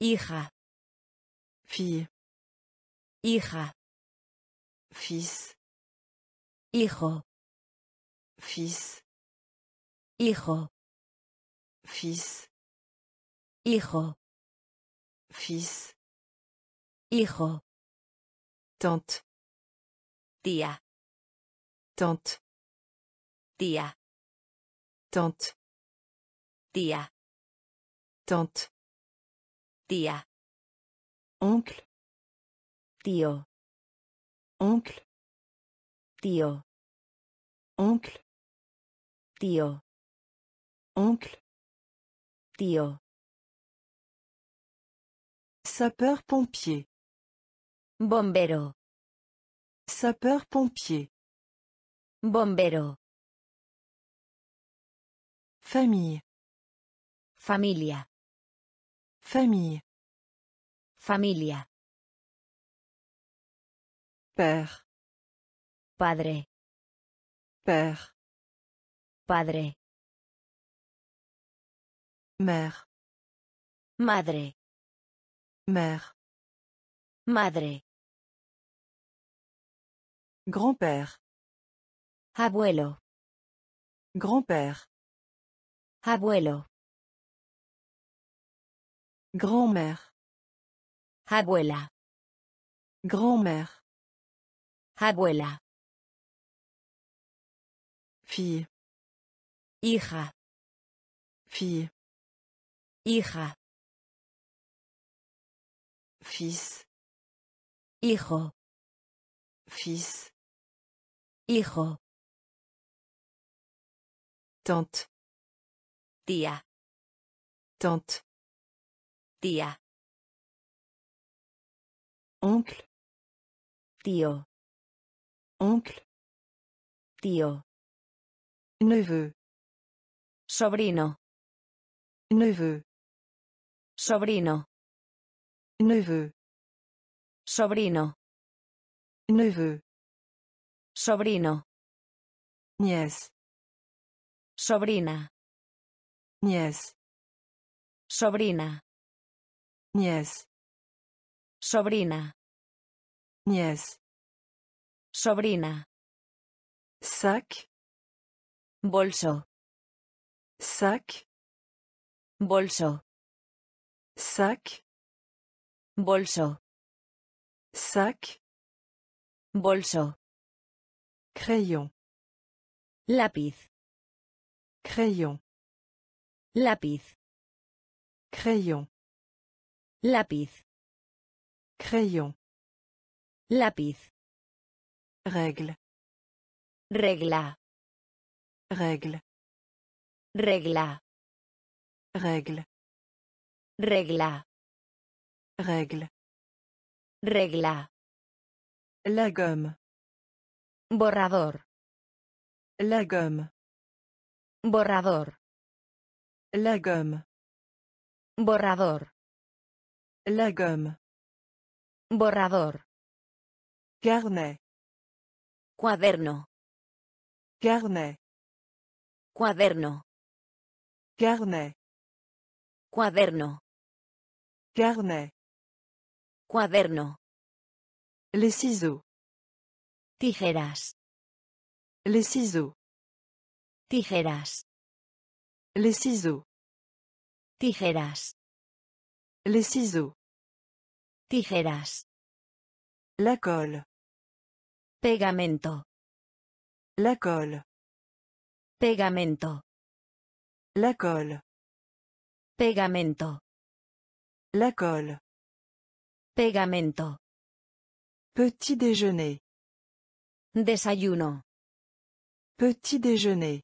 Hija. Fille. Hija. Fils. Hijo. Fils. Hijo. Fils. Hijo. Fils. Hijo. Tante. Tía. Tante. Tía. Tante. Tía. Tante. Tía. Oncle. Tío. Oncle. Tío. Oncle. Tío. Oncle. Tío. Sapeur-pompier. Bombero. Sapeur-pompier. Bombero. Famille. Familia. Famille. Familia. Père. Padre. Père. Padre. Mère. Madre. Mère. Madre. Grand-père. Abuelo. Grand-père. Abuelo. Grand-mère. Abuela. Grand-mère. Abuela. Fille. Hija. Fille. Hija. Fils. Hijo. Fils. Hijo. Tante. Tía. Tante. Tía. Oncle. Tío. Oncle. Tío. Neveu. Sobrino. Neveu. Sobrino. Neveu. Sobrino. Neveu. Sobrino. Nièce. Sobrina. Nièce. Sobrina. Nièce. Sobrina. Nièce. Sobrina. Sac. Bolso. Sac. Bolso. Sac. Bolso. Sac. Bolso. Crayon. Lápiz. Crayon. Lápiz. Crayon. Lápiz. Crayon. Lápiz. Règle. Regla. Règle. Regla. Règle. Regla. Règle. Regla. La gomme. Borrador. La gomme. Borrador. La gomme. Borrador. La gomme. Borrador. Carnet. Cuaderno. Carnet. Cuaderno. Carnet. Cuaderno. Carnet. Cuaderno. Les ciseaux. Tijeras. Les ciseaux. Tijeras. Les ciseaux. Tijeras. Les ciseaux. Tijeras. La colle. Pegamento. La colle. Pegamento. La colle. Pegamento. La colle. Pegamento. Petit déjeuner. Desayuno. Petit déjeuner.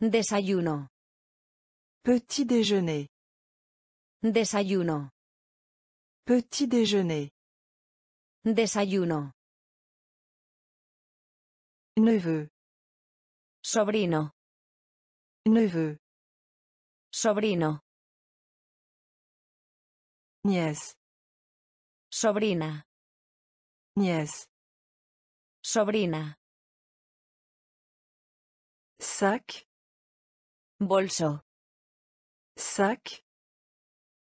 Desayuno. Petit déjeuner. Desayuno. Petit déjeuner. Desayuno. Neveu. Sobrino. Neveu. Sobrino. Nièce. Sobrina. Nièce. Sobrina. Sac. Bolso. Sac.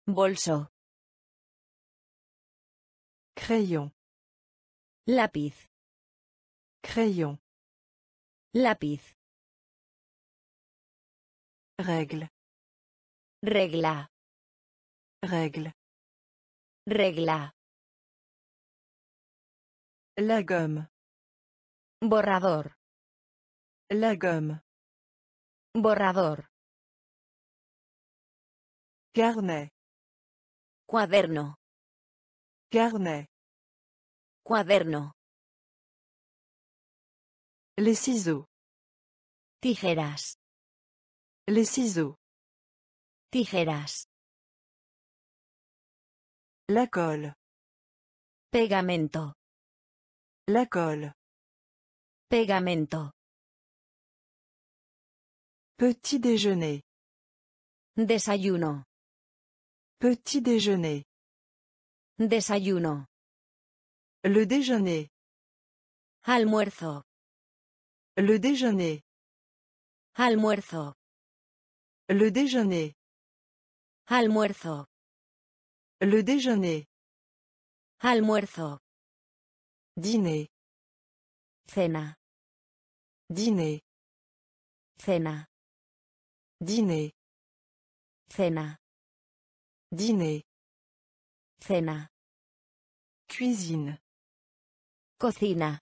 Bolso. Crayon. Lápiz. Crayon. Lápiz. Règle. Regla. Règle. Regla. La gomme. Borrador. La gomme. Borrador. Carnet. Cuaderno. Carnet. Cuaderno. Les ciseaux. Tijeras. Les ciseaux. Tijeras. La colle. Pegamento. La colle. Pegamento. Petit déjeuner. Desayuno. Petit déjeuner. Desayuno. Le déjeuner. Almuerzo. Le déjeuner. Almuerzo. Le déjeuner. Almuerzo. Le déjeuner. Almuerzo. Dîner. Cena. Dîner. Cena. Dîner. Cena. Dîner. Cena. Cuisine. Cocina.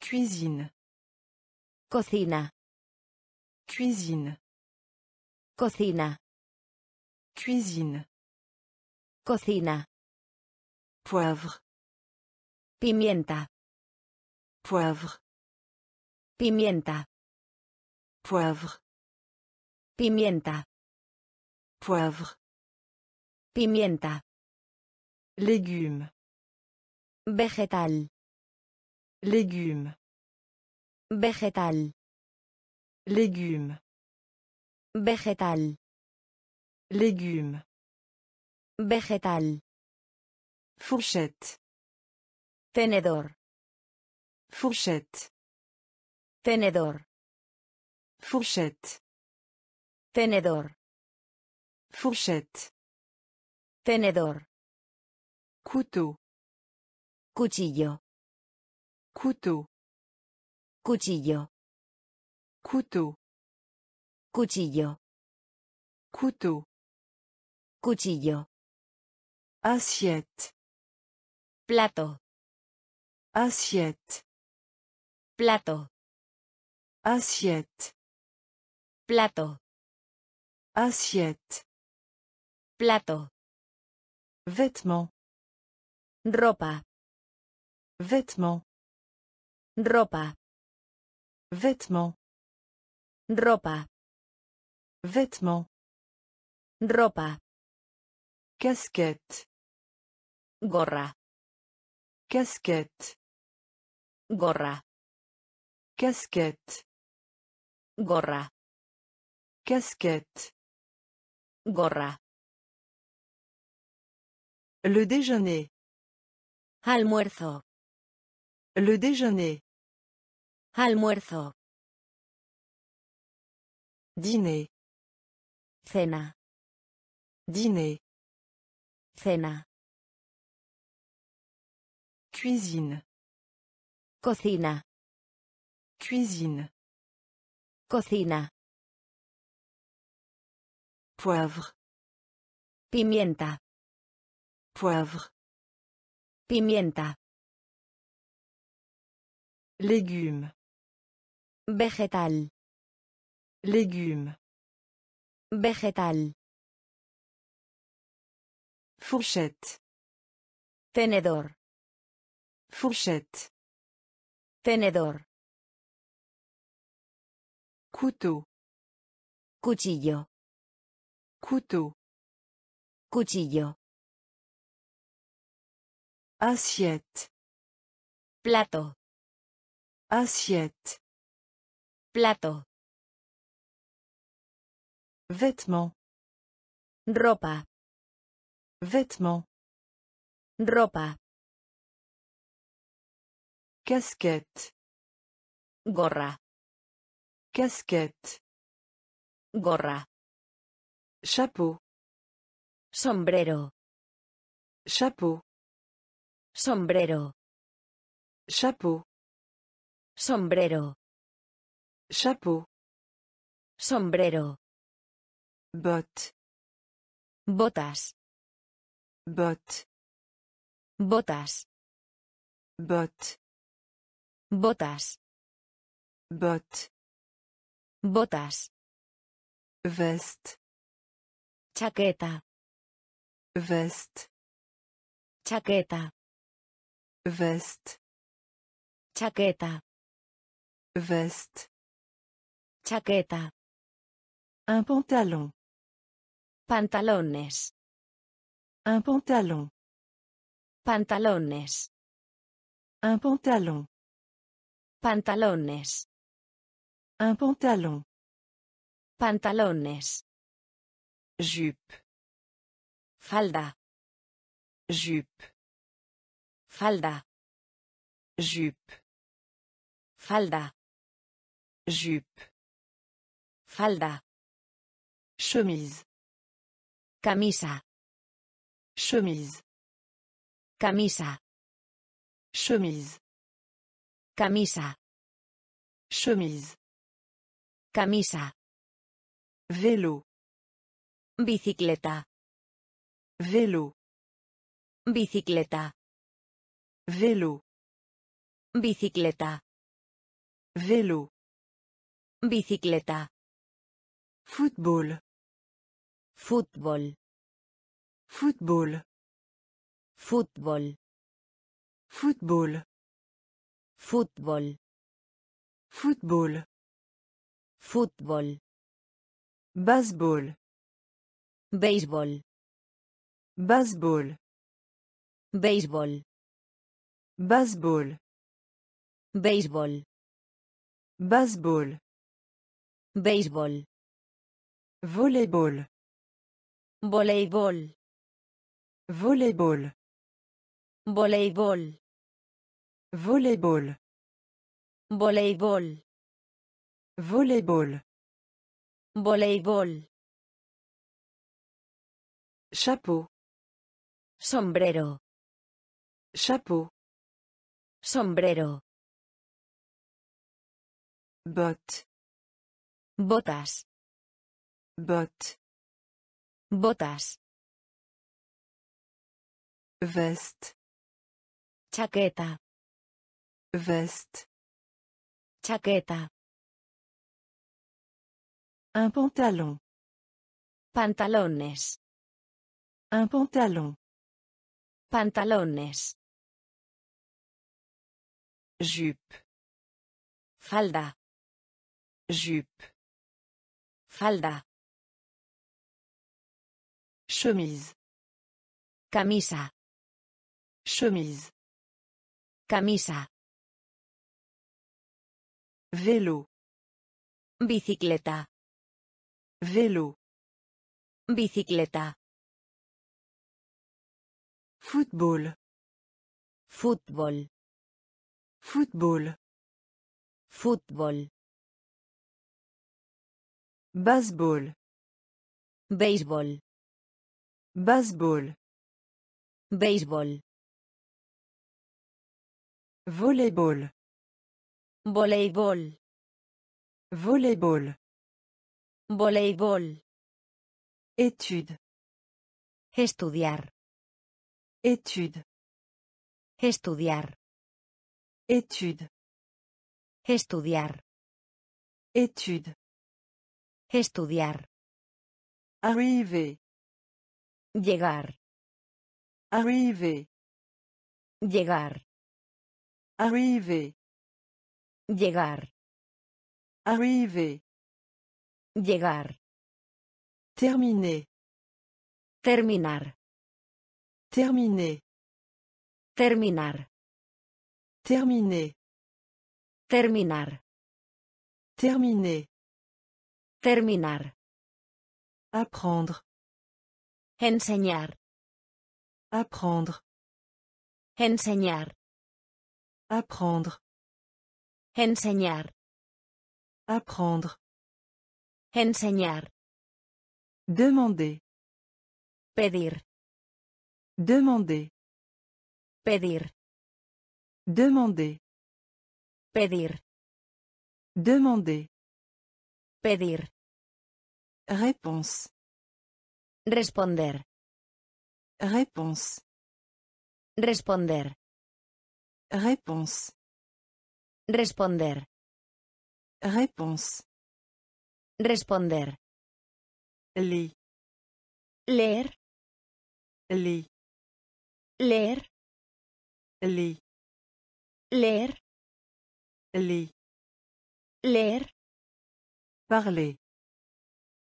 Cuisine. Cocina. Cuisine. Cocina. Cuisine. Cocina. Poivre. Pimienta. Poivre. Pimienta. Poivre. Pimienta. Poivre. Pimienta. Légumes. Végétal. Légumes. Végétal. Légumes. Végétal. Légumes. Végétal. Fourchette. Tenedor. Fourchette. Tenedor. Fourchette. Tenedor. Fourchette. Tenedor. Couteau. Cuchillo. Couteau. Cuchillo. Couteau. Cuchillo. Couteau. Cuchillo. Assiette. Plato. Assiette. Plato. Assiette. Plato. Assiette. Plato. Vêtements. Ropa. Vêtements. Ropa. Vêtements. Ropa. Vêtements. Ropa. Casquette. Gorra. Casquette. Gorra. Casquette. Gorra. Casquette. Gorra. Le déjeuner. Almuerzo. Le déjeuner. Almuerzo. Dîner. Cena. Dîner. Cena. Cuisine. Cocina. Cuisine. Cocina. Poivre. Pimienta. Poivre. Pimienta. Légumes. Végétal. Légumes. Végétal. Fourchette. Tenedor. Fourchette. Tenedor. Couteau. Cuchillo. Couteau. Cuchillo. Assiette. Plato. Assiette. Plato. Vêtements. Ropa. Vêtements. Ropa. Casquette. Gorra. Casquette. Gorra. Chapeau. Sombrero. Chapeau. Sombrero. Chapeau. Sombrero. Chapeau. Sombrero. Bot. Botas. Bot. Botas. Bot. Botas. Bot. Botas. Veste. Chaqueta. Veste. Chaqueta. Veste. Chaqueta. Veste. Chaqueta. Un pantalon. Pantalones. Un pantalon. Pantalones. Un pantalon. Pantalones. Un pantalon. Pantalones. Jupe. Falda. Jupe. Falda. Jupe. Falda. Jupe. Falda. Chemise. Camisa. Chemise. Camisa. Chemise. Camisa. Chemise. Camisa. Vélo. Bicicleta. Vélo. Bicicleta. Vélo. Bicicleta. Vélo. Bicicleta. Football. Football. Football. Football. Football. Football. Football. Football. Baseball. Baseball. Baseball. Baseball. Baseball. Baseball. Baseball. Baseball. Volleyball. Volleyball. Volleyball. Volleyball. Volleyball. Volleyball. Volleyball. Volleyball. Chapeau. Sombrero. Chapeau. Sombrero. Bot. Botas. Bot. Botas. Veste. Chaqueta. Veste. Chaqueta. Un pantalon. Pantalones. Un pantalon. Pantalones. Jupe. Falda. Jupe. Falda. Chemise. Camisa. Chemise. Camisa. Vélo. Bicicleta. Vélo. Bicicleta. Football. Football. Football. Football. Baseball. Baseball. Baseball. Baseball. Volleyball. Volleyball. Volleyball. Volleyball. Étude. Estudiar. Étude. Estudiar. Étude. Estudiar. Étude. Estudiar. Arriver. Llegar. Arriver. Llegar. Arriver. Llegar. Arriver. Llegar. Terminer. Terminar. Terminer. Terminar. Terminer. Terminar. Terminer. Terminar. Apprendre. Enseñar. Apprendre. Enseñar. Apprendre. Enseñar. Apprendre. Enseñar. Demander. Pedir. Demander. Pedir. Demander. Pedir. Demander. Pedir. Réponse. Responder. Réponse. Responder. Réponse. Responder. Réponse. Responder. Lis. Leer. Lis. Leer. Lis. Leer. Lis. Leer. Parler.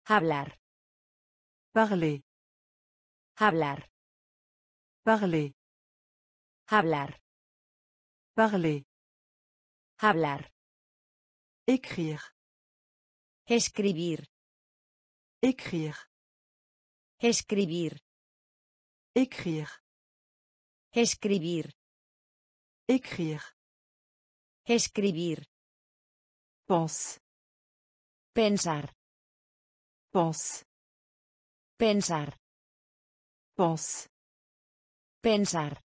Hablar. Parler. Hablar. Parler. Hablar. Parler. Hablar. Écrire. Escribir. Écrire. Escribir. Écrire. Escribir. Écrire. Escribir. Pense. Pensar. Pense. Pensar. Pense. Pensar.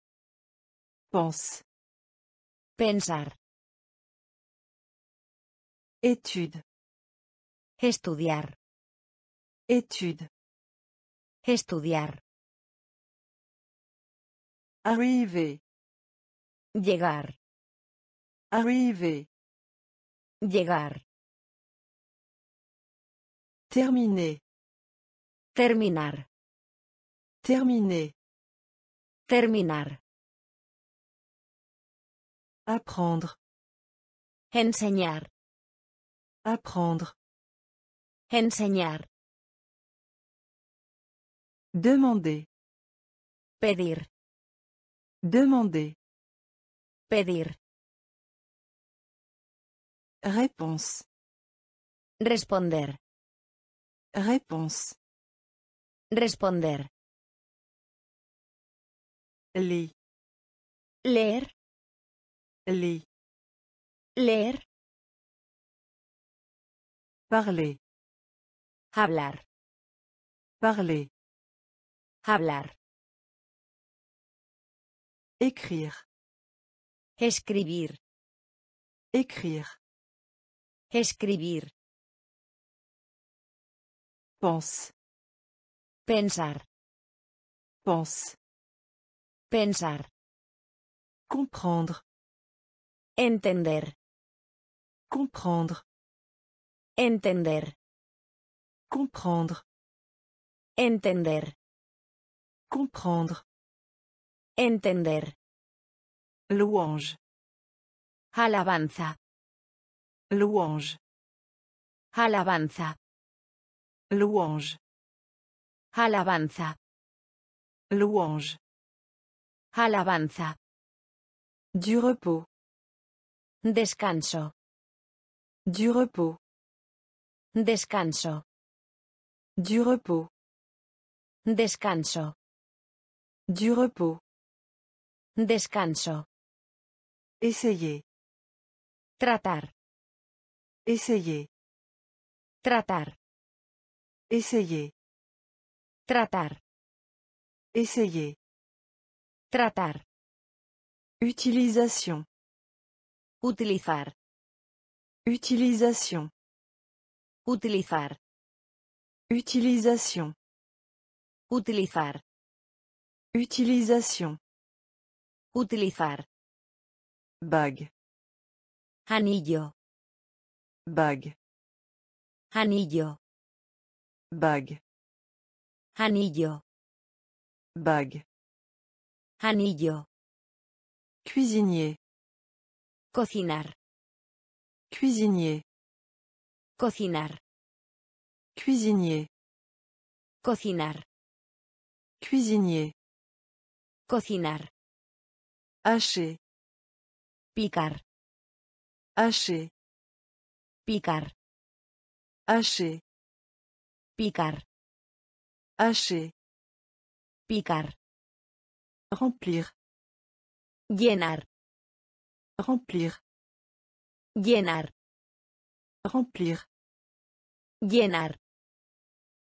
Pense. Pensar. Étude. Estudiar. Étude. Estudiar. Arriver. Llegar. Arriver. Llegar. Terminer. Terminar. Terminer. Terminar. Apprendre. Enseñar. Apprendre. Enseñar. Demander. Pedir. Demander. Pedir. Réponse. Responder. Réponse. Responder. Lis. Leer. Lis. Leer. Parler. Hablar. Parler. Hablar. Écrire. Escribir. Écrire. Escribir. Pense. Pensar. Pense. Pensar. Comprendre. Entender. Comprendre. Entender. Comprendre. Entender. Comprendre. Entender. Louange. Alabanza. Louange. Alabanza. Louange. Alabanza. Louange. Alabanza. Du repos. Descanso. Du repos. Descanso. Du repos. Descanso. Du repos. Descanso. Essayer. Tratar. Essayer. Tratar. Essayer. Tratar. Essayer. Tratar. Utilisation. Utilizar. Utilisation. Utilizar. Utilisation. Utilizar. Utilisation. Utilizar. Bag. Anillo. Bag. Anillo. Bag. Anillo. Bag. Anillo. Cuisinier. Cocinar. Cuisinier. Cocinar. Cuisinier. Cocinar. Cuisinier. Cocinar. Hacher. Picar. Hacher. Picar. Hacher. Picar. Hacher. Picar. Remplir. Llenar. Remplir. Llenar. Remplir. Llenar.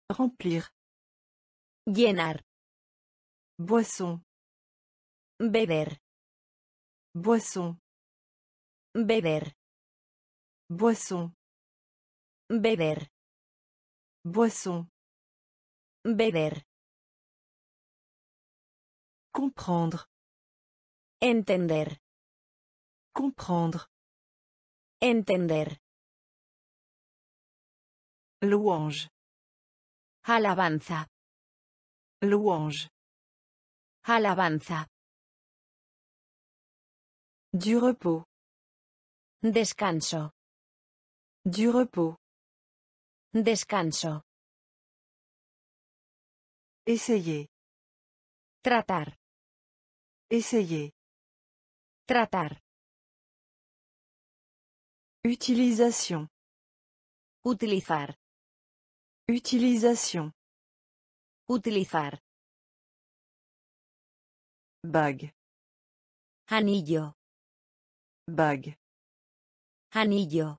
Remplir. Llenar. Boisson. Beber. Boisson. Beber. Boisson. Beber. Boisson. Beber. Comprendre. Entender. Comprendre. Entender. Louange. Alabanza. Louange. Alabanza. Du repos. Descanso. Du repos. Descanso. Essayer. Tratar. Essayer. Tratar. Utilisation. Utilizar. Utilisation. Utilizar. Bag. Anillo. Bag. Anillo.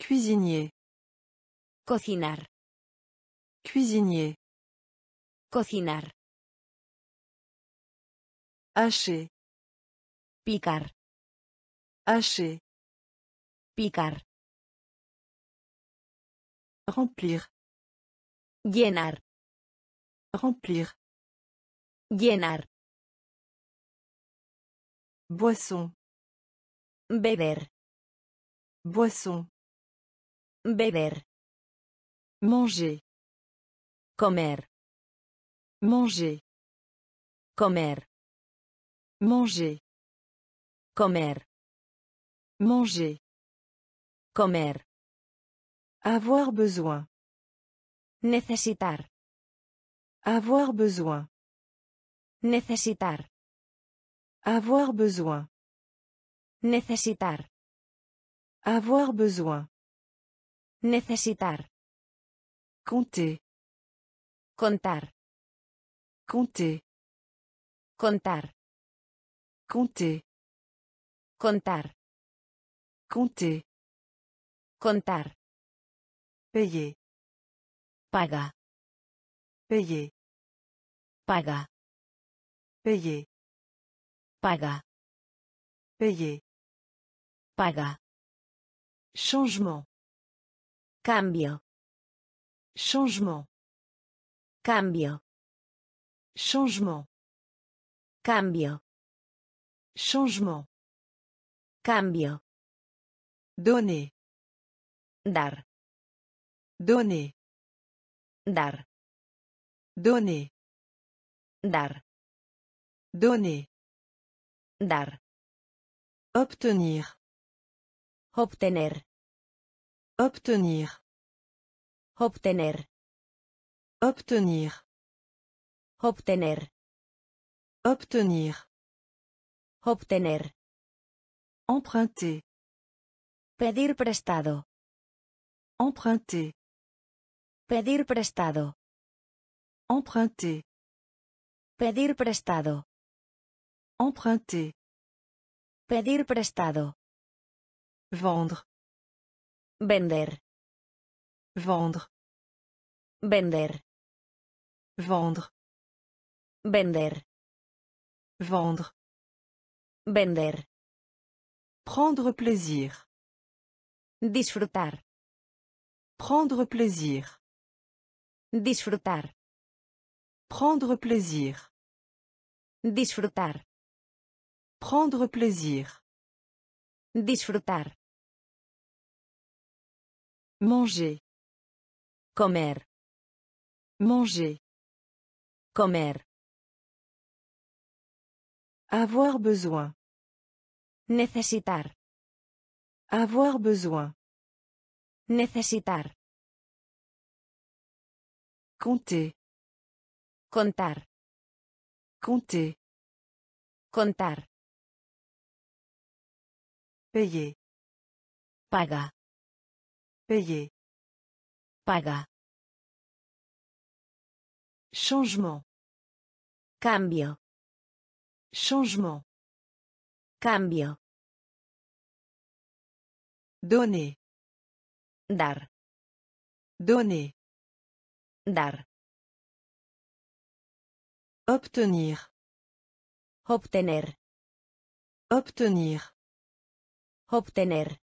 Cuisinier. Cocinar. Cuisinier. Cocinar. Hacher. Picar. Hacher. Picar. Remplir. Llenar. Remplir. Llenar. Boisson. Beber. Boisson. Beber. Manger. Comer. Manger. Comer. Manger. Comer. Manger. Comer. Avoir besoin. Necesitar. Avoir besoin. Necesitar. Avoir besoin. Necesitar. Avoir besoin. Necesitar. Compter. Contar. Compter. Contar. Compter. Contar. Compter. Contar. Payer. Paga. Payer. Paga. Payer. Paga. Payer. Paga. Changement. Cambio. Changement. Cambio. Changement. Cambio. Changement. Cambio. Donner. Dar. Donner. Dar. Donner. Dar. Donner. Dar. Obtenir. Obtener. Obtenir. Obtener. Obtenir. Obtener. Obtenir. Obtener. Emprunter. Pedir prestado. Emprunter. Pedir prestado. Emprunter. Pedir prestado. Emprunter. Pedir prestado. Vendre. Vender. Vendre. Vender. Vendre. Vender. Vendre. Vender. Prendre plaisir. Disfrutar. Prendre plaisir. Disfrutar. Prendre plaisir. Disfrutar. Prendre plaisir. Disfrutar. Manger. Comer. Manger. Comer. Avoir besoin. Necesitar. Avoir besoin. Necesitar. Compter. Contar. Compter. Contar. Payer. Paga. Payer. Paga. Changement. Cambio. Changement. Cambio. Donner. Dar. Donner. Dar. Obtenir. Obtener. Obtenir. Obtener.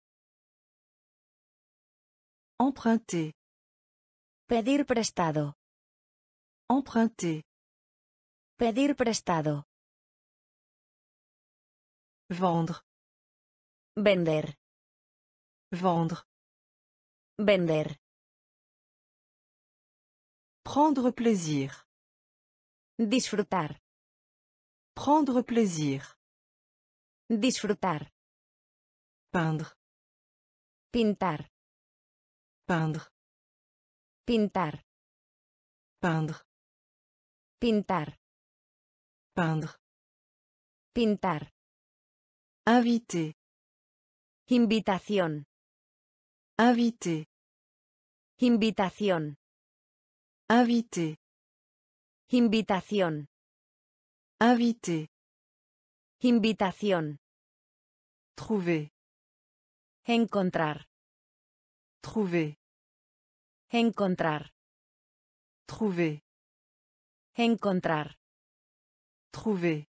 Emprunter. Pedir prestado. Emprunter. Pedir prestado. Vendre. Vender. Vendre. Vender. Prendre plaisir. Disfrutar. Prendre plaisir. Disfrutar. Peindre. Pintar. Peindre. Pintar. Peindre. Pintar. Peindre. Pintar. Inviter. Invitación. Inviter. Invitación. Inviter. Invitación. Inviter. Invitación. Trouver. Encontrar. Trouver. Encontrar. Trouver. Encontrar. Trouver.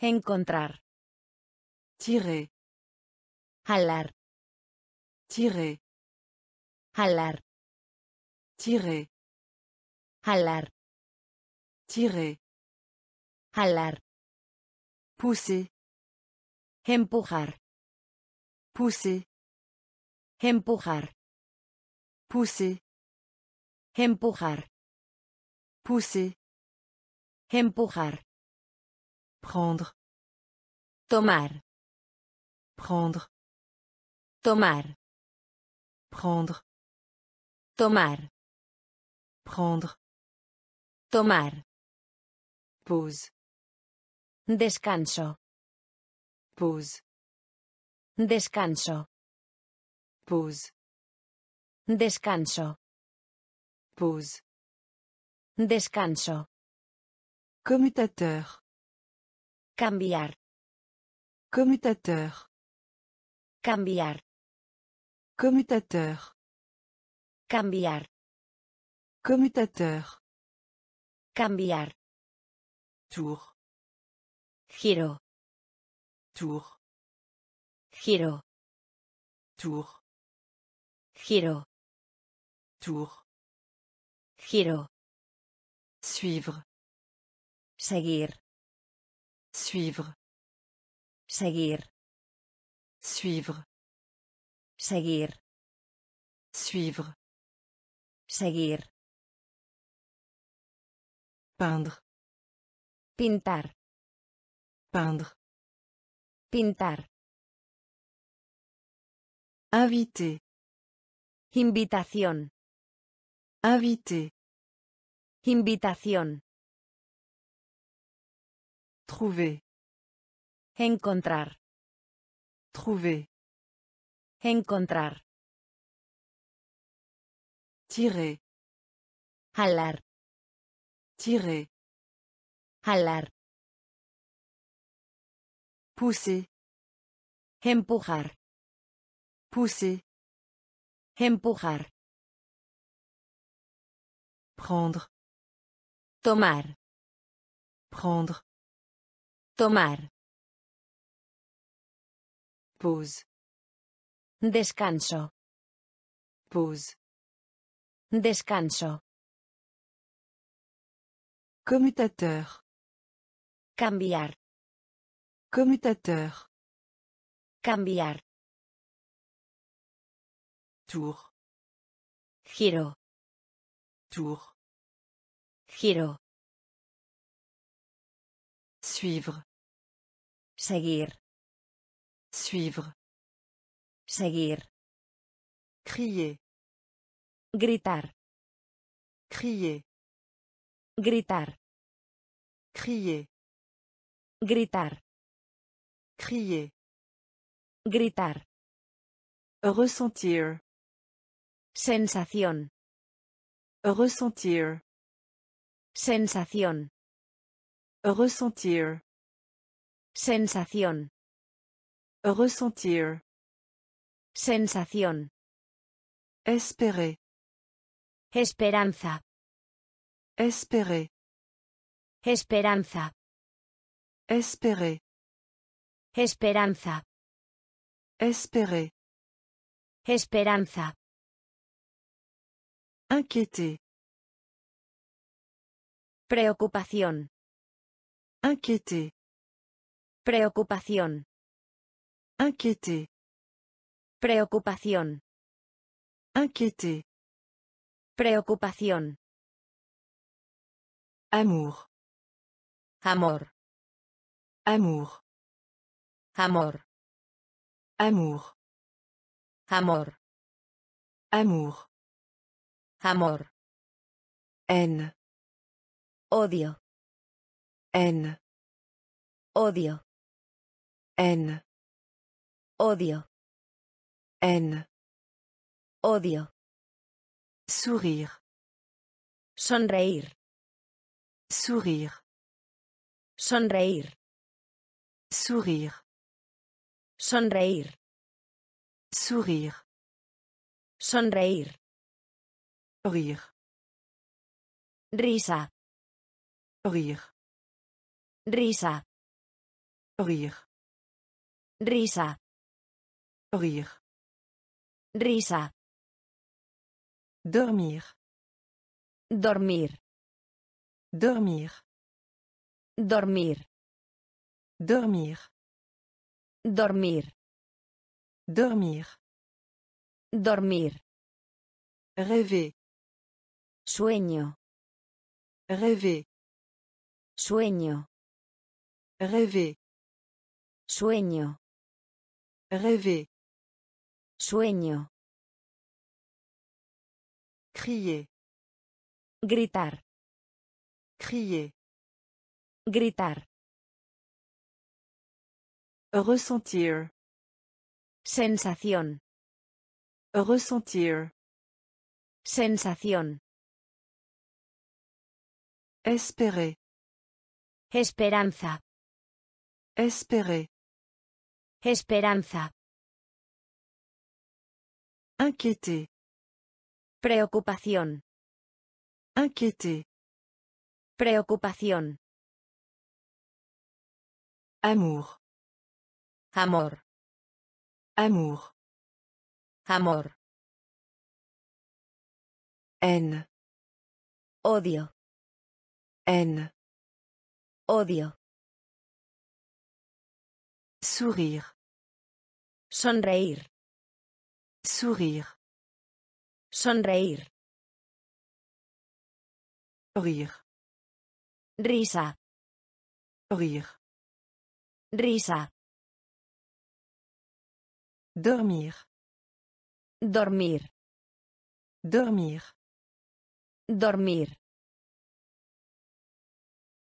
Encontrar. Tirer. Jalar. Tirer. Jalar. Tirer. Jalar. Tirer. Jalar. Pousser. Empujar. Pousser. Empujar. Pousser. Empujar. Pousser. Empujar. Prendre. Tomar. Prendre. Tomar. Prendre. Tomar. Prendre. Tomar. Pause. Descanso. Pause. Descanso. Pause. Descanso. Pause. Descanso. Commutateur. Cambiar. Commutateur. Cambiar. Commutateur. Cambiar. Commutateur. Cambiar. Tour. Giro. Tour. Giro. Tour. Giro. Tour. Giro. Suivre. Seguir. Suivre. Seguir. Suivre. Seguir. Suivre. Seguir. Peindre. Pintar. Peindre. Pintar. Inviter. Invitación. Inviter. Invitación. Trouver. Encontrar. Trouver. Encontrar. Tirer. Jalar. Tirer. Jalar. Pousser. Empujar. Pousser. Empujar. Prendre. Tomar. Prendre. Tomar. Pause. Descanso. Pause. Descanso. Commutateur. Cambiar. Commutateur. Cambiar. Tour. Giro. Tour. Giro. Suivre. Seguir. Suivre. Seguir. Crier. Gritar. Crier. Gritar. Crier. Gritar. Crier. Gritar. Ressentir. Sensación. Ressentir. Sensación. Ressentir. Sensación. Ressentir. Sensación. Espérer. Esperanza. Espérer. Esperanza. Espérer. Esperanza. Espérer. Esperanza. Inquiéter. Preocupación. Inquiéter. Preocupación. Inquiéter. Preocupación. Inquiéter. Preocupación. Amour. Amor. Amour. Amor. Amour. Amor. Amour. Amor. Haine. Odio. Haine. Odio. Haine. Odio. Haine. Odio. Sourire. Sonreír. Sourire. Sonreír. Sourire. Sonreír. Sourire. Sonreír. Rire. Risa. Rire. Risa. Rire. Risa. Rire. Risa. Dormir. Dormir. Dormir. Dormir. Dormir. Dormir. Dormir. Dormir. Rêver. Sueño. Rêver. Sueño. Rêver. Sueño. Rêver. Sueño. Crier. Gritar. Crier. Gritar. Ressentir. Sensación. Ressentir. Sensación. Espérer. Esperanza. Espérer. Esperanza. Inquiéter. Preocupación. Inquiéter. Preocupación. Amour. Amor. Amour. Amor. Haine. Odio. Haine. Odio. Sourire. Sonreír. Sourire. Sonreír. Rire. Risa. Rire. Risa. Dormir. Dormir. Dormir. Dormir.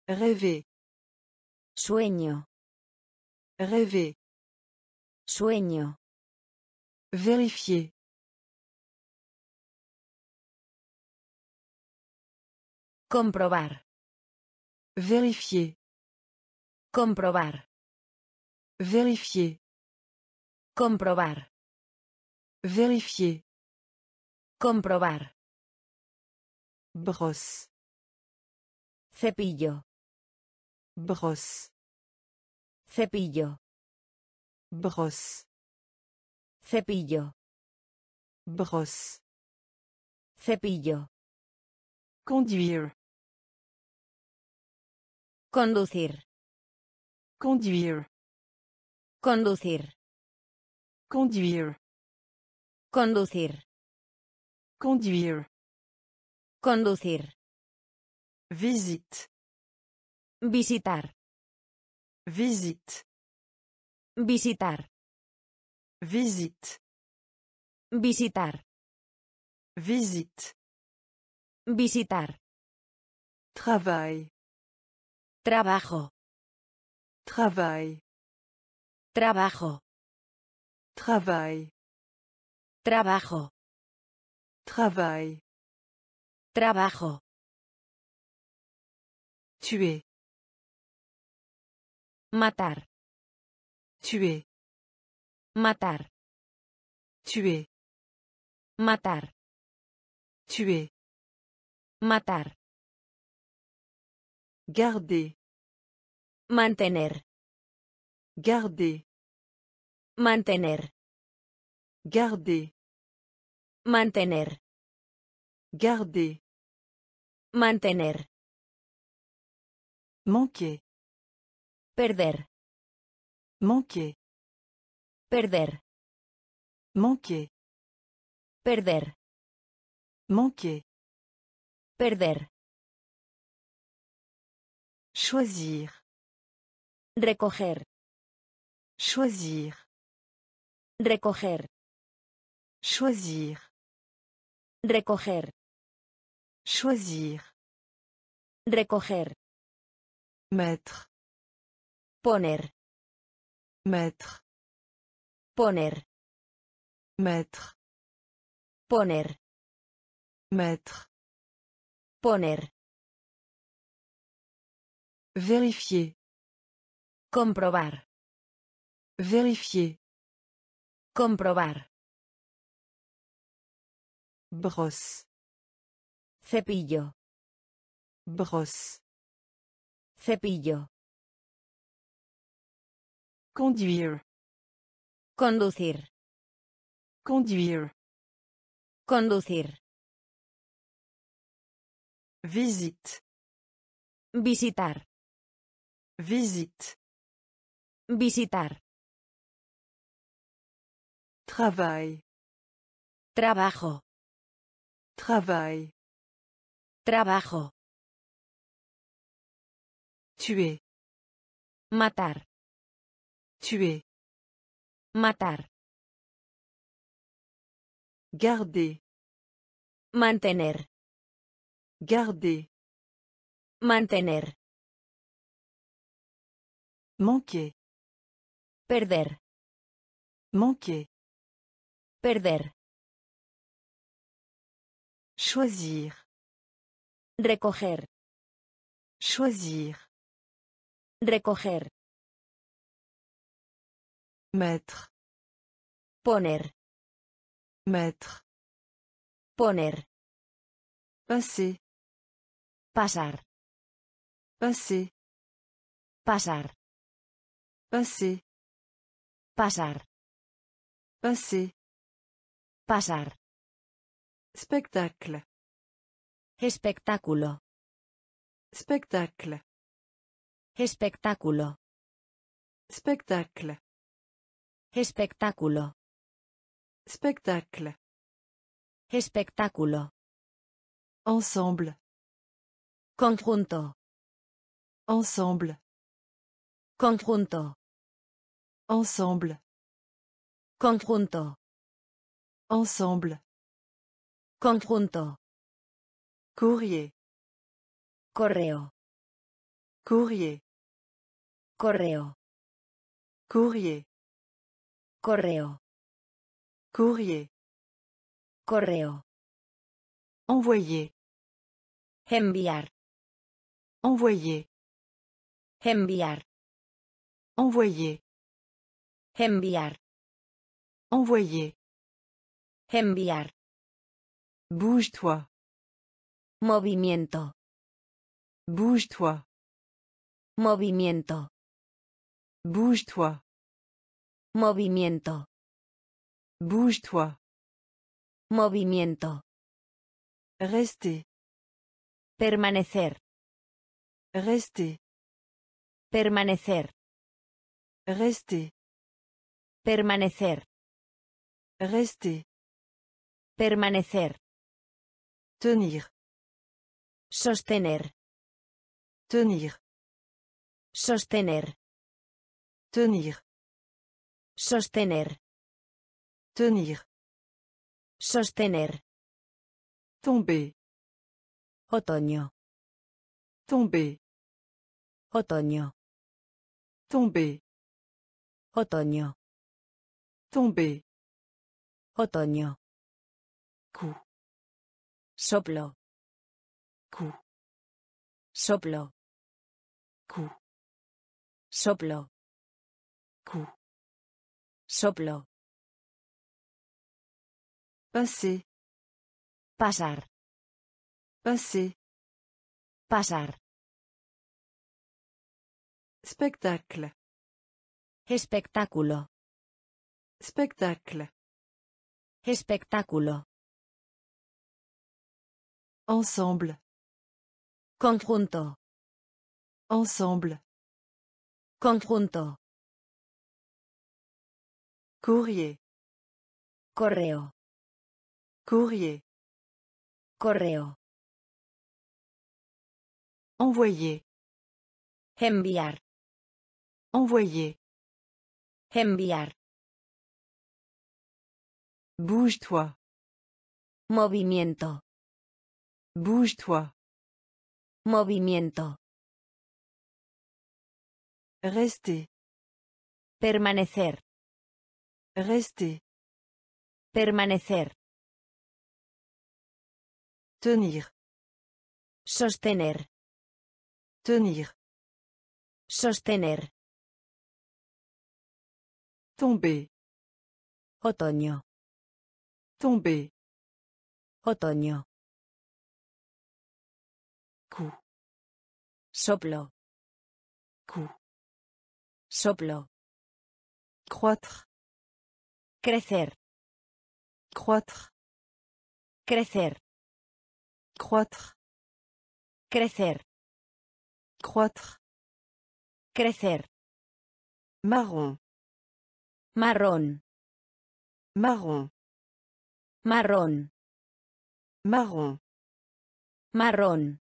Rêver. Sueño. Rêver. Sueño. Vérifier. Comprobar. Vérifier. Comprobar. Vérifier. Comprobar. Vérifier. Comprobar. Brosse. Cepillo. Brosse. Cepillo. Brosse. Cepillo. Brosse. Cepillo. Conduire. Conducir. Conduire. Conducir. Conduire. Conducir. Conduire. Conducir. Visite. Visitar. Visite. Visitar. Visite. Visitar. Visite. Visitar. Travail. Trabajo. Travail. Trabajo. Travail. Trabajo. Travail. Trabajo. Tuer. Matar. Tuer. Matar. Tuer. Matar. Tuer. Matar. Garder. Mantener. Garder. Mantener. Garder. Mantener. Garder. Mantener. Manquer. Perder. Manquer. Perder. Manquer. Perder. Manquer. Perder. Choisir. Recoger. Choisir. Recoger. Choisir. Recoger. Choisir. Recoger. Mettre. Poner. Mettre. Poner. Mettre. Poner. Mettre. Poner. Vérifier. Comprobar. Vérifier. Comprobar. Brosse. Cepillo. Brosse. Cepillo. Conduire. Conducir. Conduire. Conducir. Visite. Visitar. Visite. Visitar. Travail. Trabajo. Travail. Trabajo. Tuer. Matar. Tuer. Matar. Garder. Mantener. Garder. Mantener. Manquer. Perder. Manquer. Perder. Choisir. Recoger. Choisir. Recoger. Mettre. Poner. Mettre. Poner. Passer. Pasar. Passer. Pasar. Passer. Pasar. Passer. Pasar. Spectacle. Espectáculo. Spectacle. Espectáculo. Spectacle. Espectáculo. Spectacle. Espectáculo. Ensemble. Conjunto. Ensemble. Conjunto. Ensemble. Conjunto. Ensemble. Conjunto. Courrier. Correo. Courrier. Correo. Courrier. Correo. Courrier. Correo. Envoyer. Enviar. Envoyer. Enviar. Envoyer. Enviar. Envoyer. Enviar. Bouge-toi. Movimiento. Bouge-toi. Movimiento. Bouge-toi. Movimiento. Bouge-toi. Movimiento. Rester. Permanecer. Rester. Permanecer. Rester. Permanecer. Rester. Permanecer. Tenir. Sostener. Tenir. Sostener. Tenir. Sostener. Tenir. Sostener. Tomber. Otoño. Tomber. Otoño. Tomber. Otoño. Tomber. Otoño. Coup. Soplo. Coup. Soplo. Coup. Soplo. Coup. Soplo. Passer. Pasar. Passer. Pasar. Spectacle. Espectáculo. Spectacle. Espectáculo. Ensemble. Conjunto. Ensemble. Conjunto. Courrier. Correo. Courrier. Correo. Envoyer. Enviar. Envoyer. Enviar. Bouge-toi. Movimiento. Bouge-toi. Movimiento. Rester. Permanecer. Rester. Permanecer. Tenir. Sostener. Tenir. Sostener. Tomber. Otoño. Tomber. Otoño. Coup. Soplo. Coup. Soplo. Croître. Crecer. Croître. Crecer. Croître. Crecer. Croître. Crecer. Marron. Marrón. Marron. Marrón. Marron. Marrón.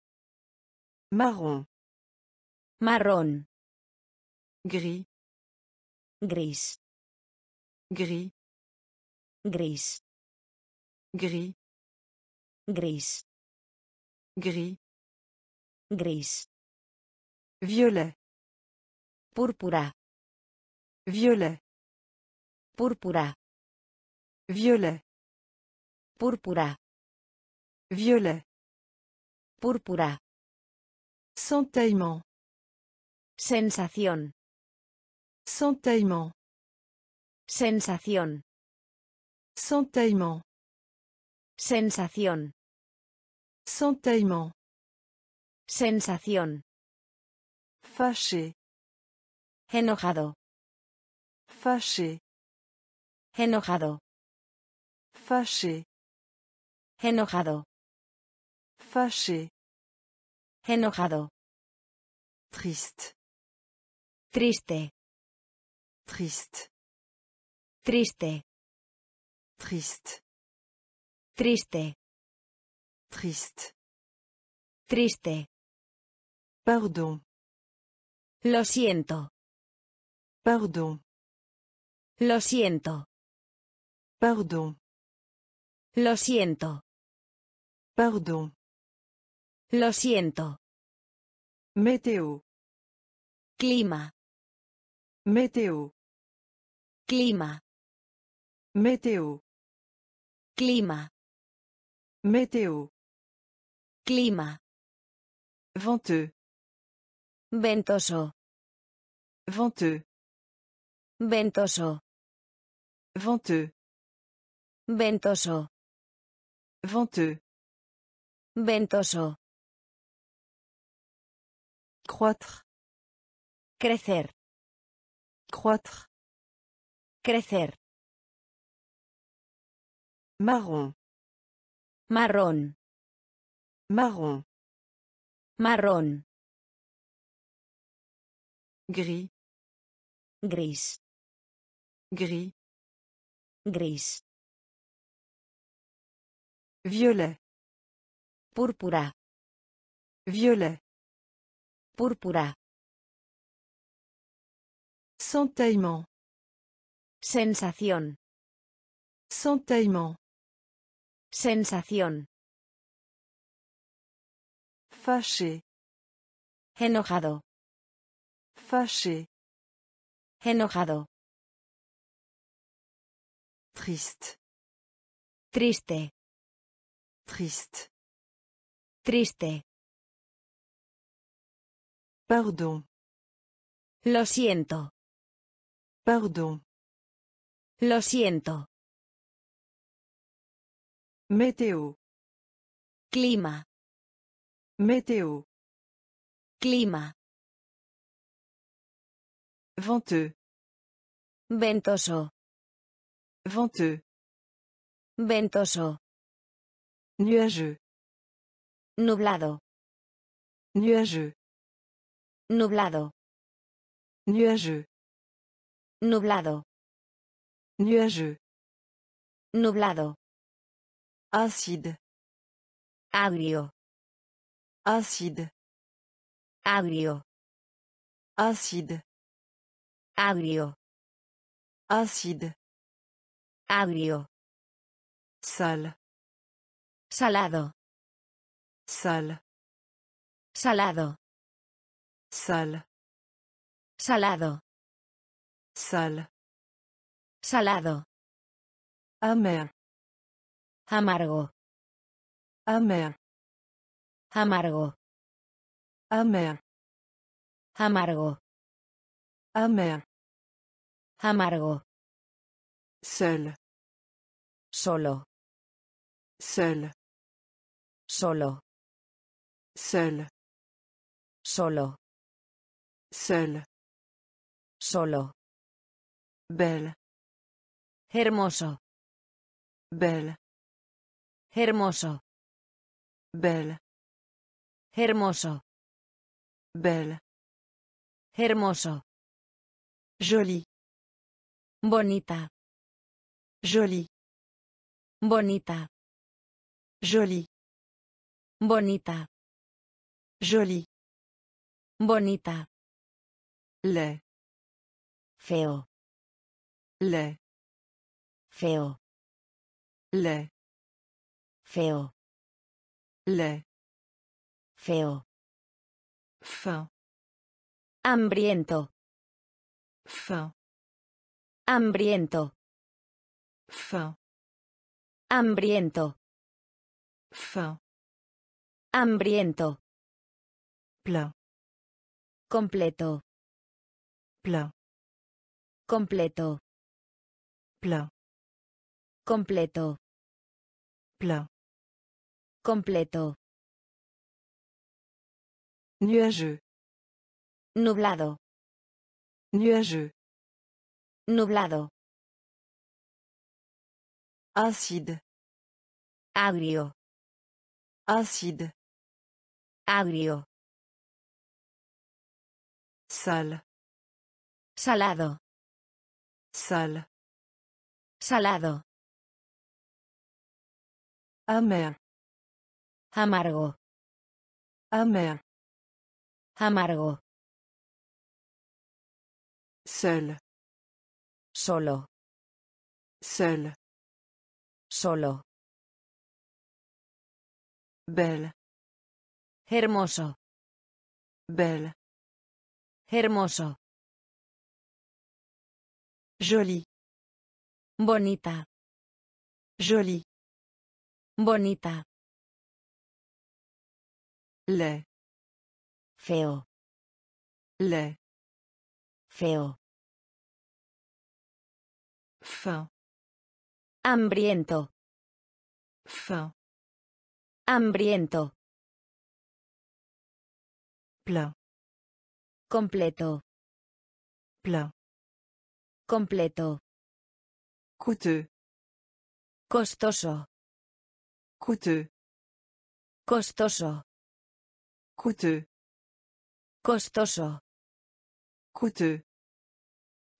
Marron. Marrón. Gris. Gris. Gris. Gris. Gris. Gris. Gris. Gris. Violet. Púrpura. Violet. Púrpura. Violet. Púrpura. Violet. Púrpura. Sentiment. Sensación. Sentiment. Sensación. Sentiment. Sensación. Sentiment. Sensación. Fâché. Enojado. Fâché. Enojado. Fâché. Enojado. Fâché. Enojado. Triste. Triste. Triste. Triste. Triste. Triste. Triste. Triste. Pardon. Lo siento. Pardon. Lo siento. Pardon. Lo siento. Pardon. Lo siento. Météo. Clima. Météo. Clima. Météo. Clima. Météo. Clima. Venteux. Ventoso. Venteux. Ventoso. Venteux. Ventoso. Venteux. Ventoso. Croître. Crecer. Croître. Crecer. Marron. Marrón. Marrón. Marrón. gris, gris, gris, gris, violet, púrpura, violet, púrpura, sentiment, sensación, sentiment, sensación, fâché, enojado, fâché, enojado, triste, triste, triste, triste, pardon, lo siento, pardon, lo siento, météo, clima, météo, clima, venteux, ventoso, venteux, ventoso, nuageux, nublado, nuageux, nublado, nuageux, nublado, nuageux, nublado, acide, agrio, acide, agrio, acide, agrio, acide, agrio, sal, salado, sal, salado, sal, salado, sal, salado, amer, amargo, amer, amargo, amer, amargo, amer, amargo, seul, solo, seul, solo, seul, solo, seul, solo, belle, hermoso, belle, hermoso, belle, hermoso, belle, hermoso, jolie, bonita, jolie, bonita, jolie, bonita, jolie, bonita, laid, feo, laid, feo, laid, feo, laid, feo, faim, hambriento, faim, hambriento, faim, hambriento, faim, hambriento, plein, completo, plein, completo, plein, completo, plein, completo, nuageux, nublado, nuageux, nublado, acide, agrio, acide, agrio, sal, salado, sal, salado, amer, amargo, amer, amargo, seul, solo, seul, solo, belle, hermoso, belle, hermoso, jolie, bonita, jolie, bonita, laid, feo, laid, feo, faim, hambriento, faim, hambriento, plein, completo, plein, completo, coûteux, costoso, coûteux, costoso, coûteux, costoso, Coûteux.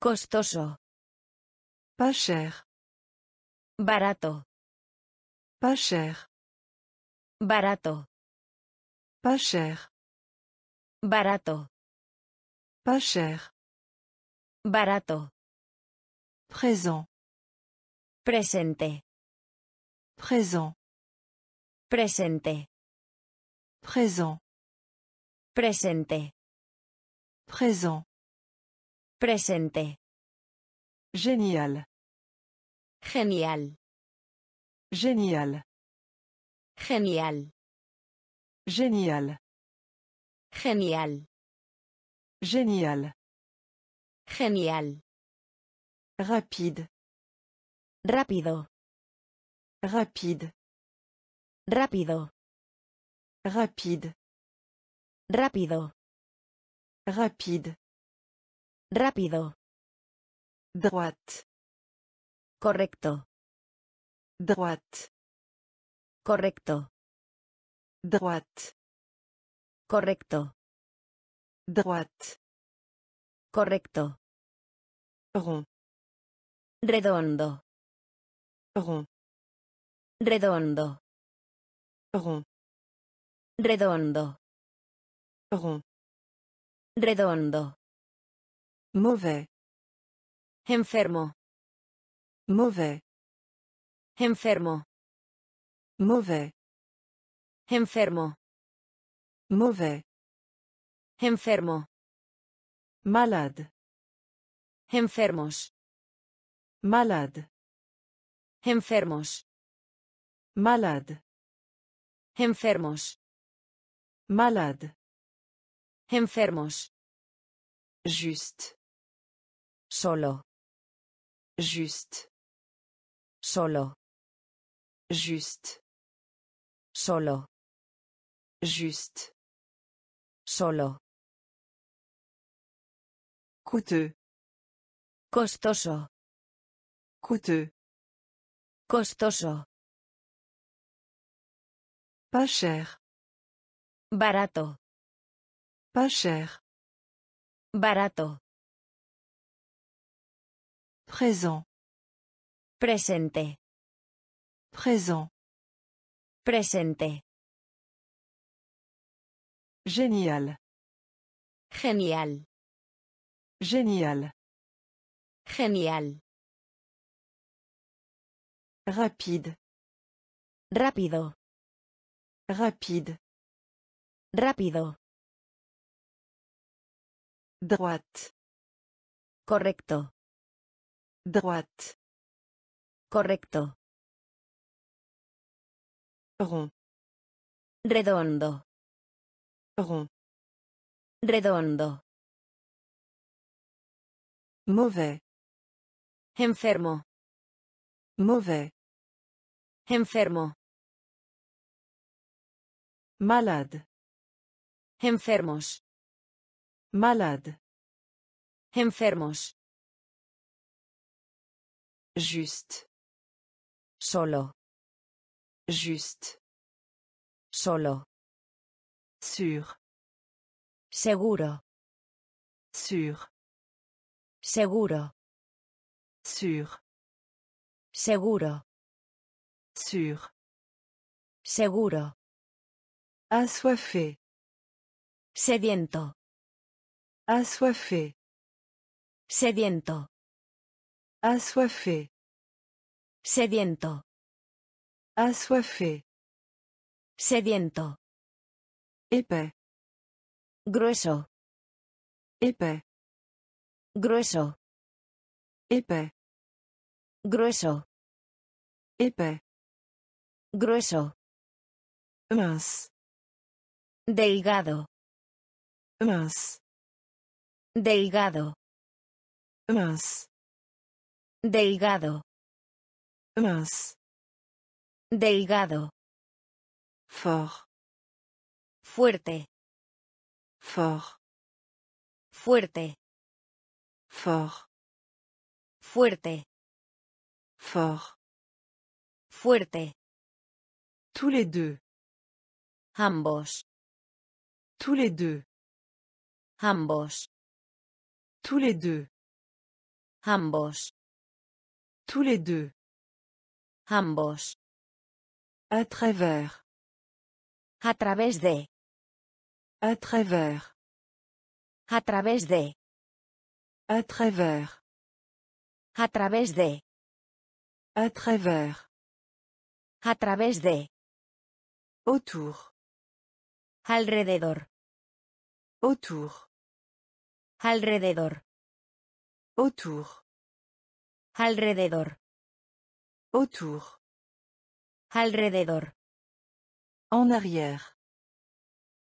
Costoso. Pas cher. Barato. Pas cher. Barato. Pas cher. Barato. Pas cher. Barato. Présent. Presente. Présent. Presente. Présent. Presente. Présent. Presente. Génial. Génial. Génial. Génial. Génial. Génial. Génial. Génial. Rapide. Rápido. Rapide. Rápido. Rapide. Rápido. Rapide. Rápido. Droite. Correcto. Droite. Correcto. Droite. Correcto. Droite. Correcto. Rond. Redondo. Rond. Redondo. Rond. Redondo. Rond. Redondo. Mauvais. Enfermo. Mauvais. Enfermo. Mauvais. Enfermo. Mauvais. Enfermo. Malade. Enfermos. Malade. Enfermos. Malade. Enfermos. Malade. Enfermos. Juste. Solo. Juste. Solo. Juste. Solo. Juste. Solo. Coûteux. Costoso. Coûteux. Costoso. Pas cher. Barato. Pas cher. Barato. Présent. Presente. Présent. Presente. Génial. Génial. Génial. Génial. Rapide. Rápido. Rapide. Rápido. Droite. Correcto. Droite. Correcto. Rond. Redondo. Rond. Redondo. Mauvais. Enfermo. Mauvais. Enfermo. Malade. Enfermos. Malade. Enfermos. Juste. Solo. Juste. Solo. Sûr. Seguro. Sûr. Seguro. Sûr. Seguro. Sûr. Seguro. Assoiffé. Sediento. Assoiffé. Sediento. Assoiffé. Sediento. Assoiffé. Sediento. Épais. Grueso. Épais. Grueso. Épais. Grueso. Épais. Grueso. Mince. Delgado. Mince. Delgado. Mince. Delgado. Mince. Delgado. Fort. Fuerte. Fort. Fuerte. Fort. Fuerte. Fort. Fuerte. Tous les deux. Ambos. Tous les deux. Ambos. Tous les deux. Ambos. Tous les deux. Ambos. À travers. À travers de. À travers. À travers de. À travers. À travers de. À travers. À travers de. Autour. Alrededor. Autour. Alrededor. Autour. Alrededor. Autour. Alrededor. En arrière.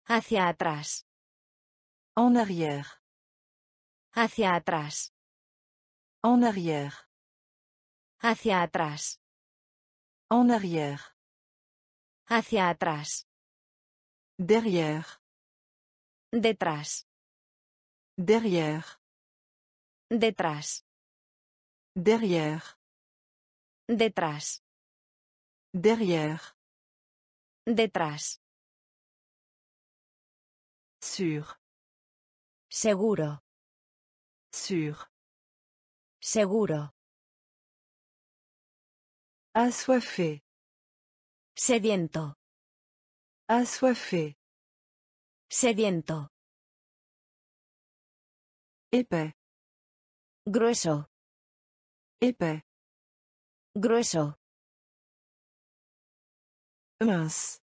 Hacia atrás. En arrière. Hacia atrás. En arrière. Hacia atrás. En arrière. Hacia atrás. Derrière. Detrás. Derrière. Detrás. Derrière. Detrás. Derrière. Detrás. Sûr. Seguro. Sûr. Seguro. Assoiffé. Sediento. Assoiffé. Sediento. Épais. Grueso. Épais. Grueso. Mince.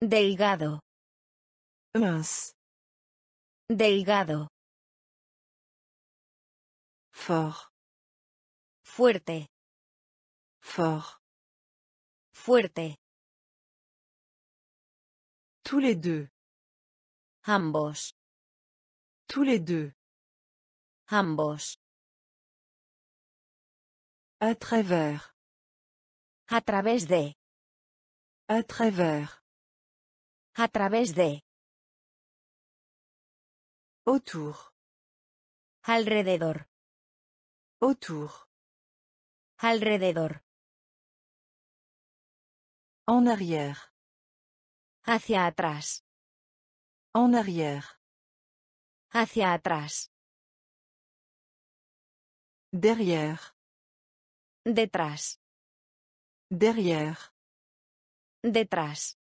Delgado. Mince. Delgado. Fort. Fuerte. Fort. Fuerte. Tous les deux. Ambos. Tous les deux. Ambos. À travers. A través de. À travers. A través de. Autour. Alrededor. Autour. Alrededor. En arrière. Hacia atrás. En arrière. Hacia atrás. Derrière. Detrás. Derrière. Detrás.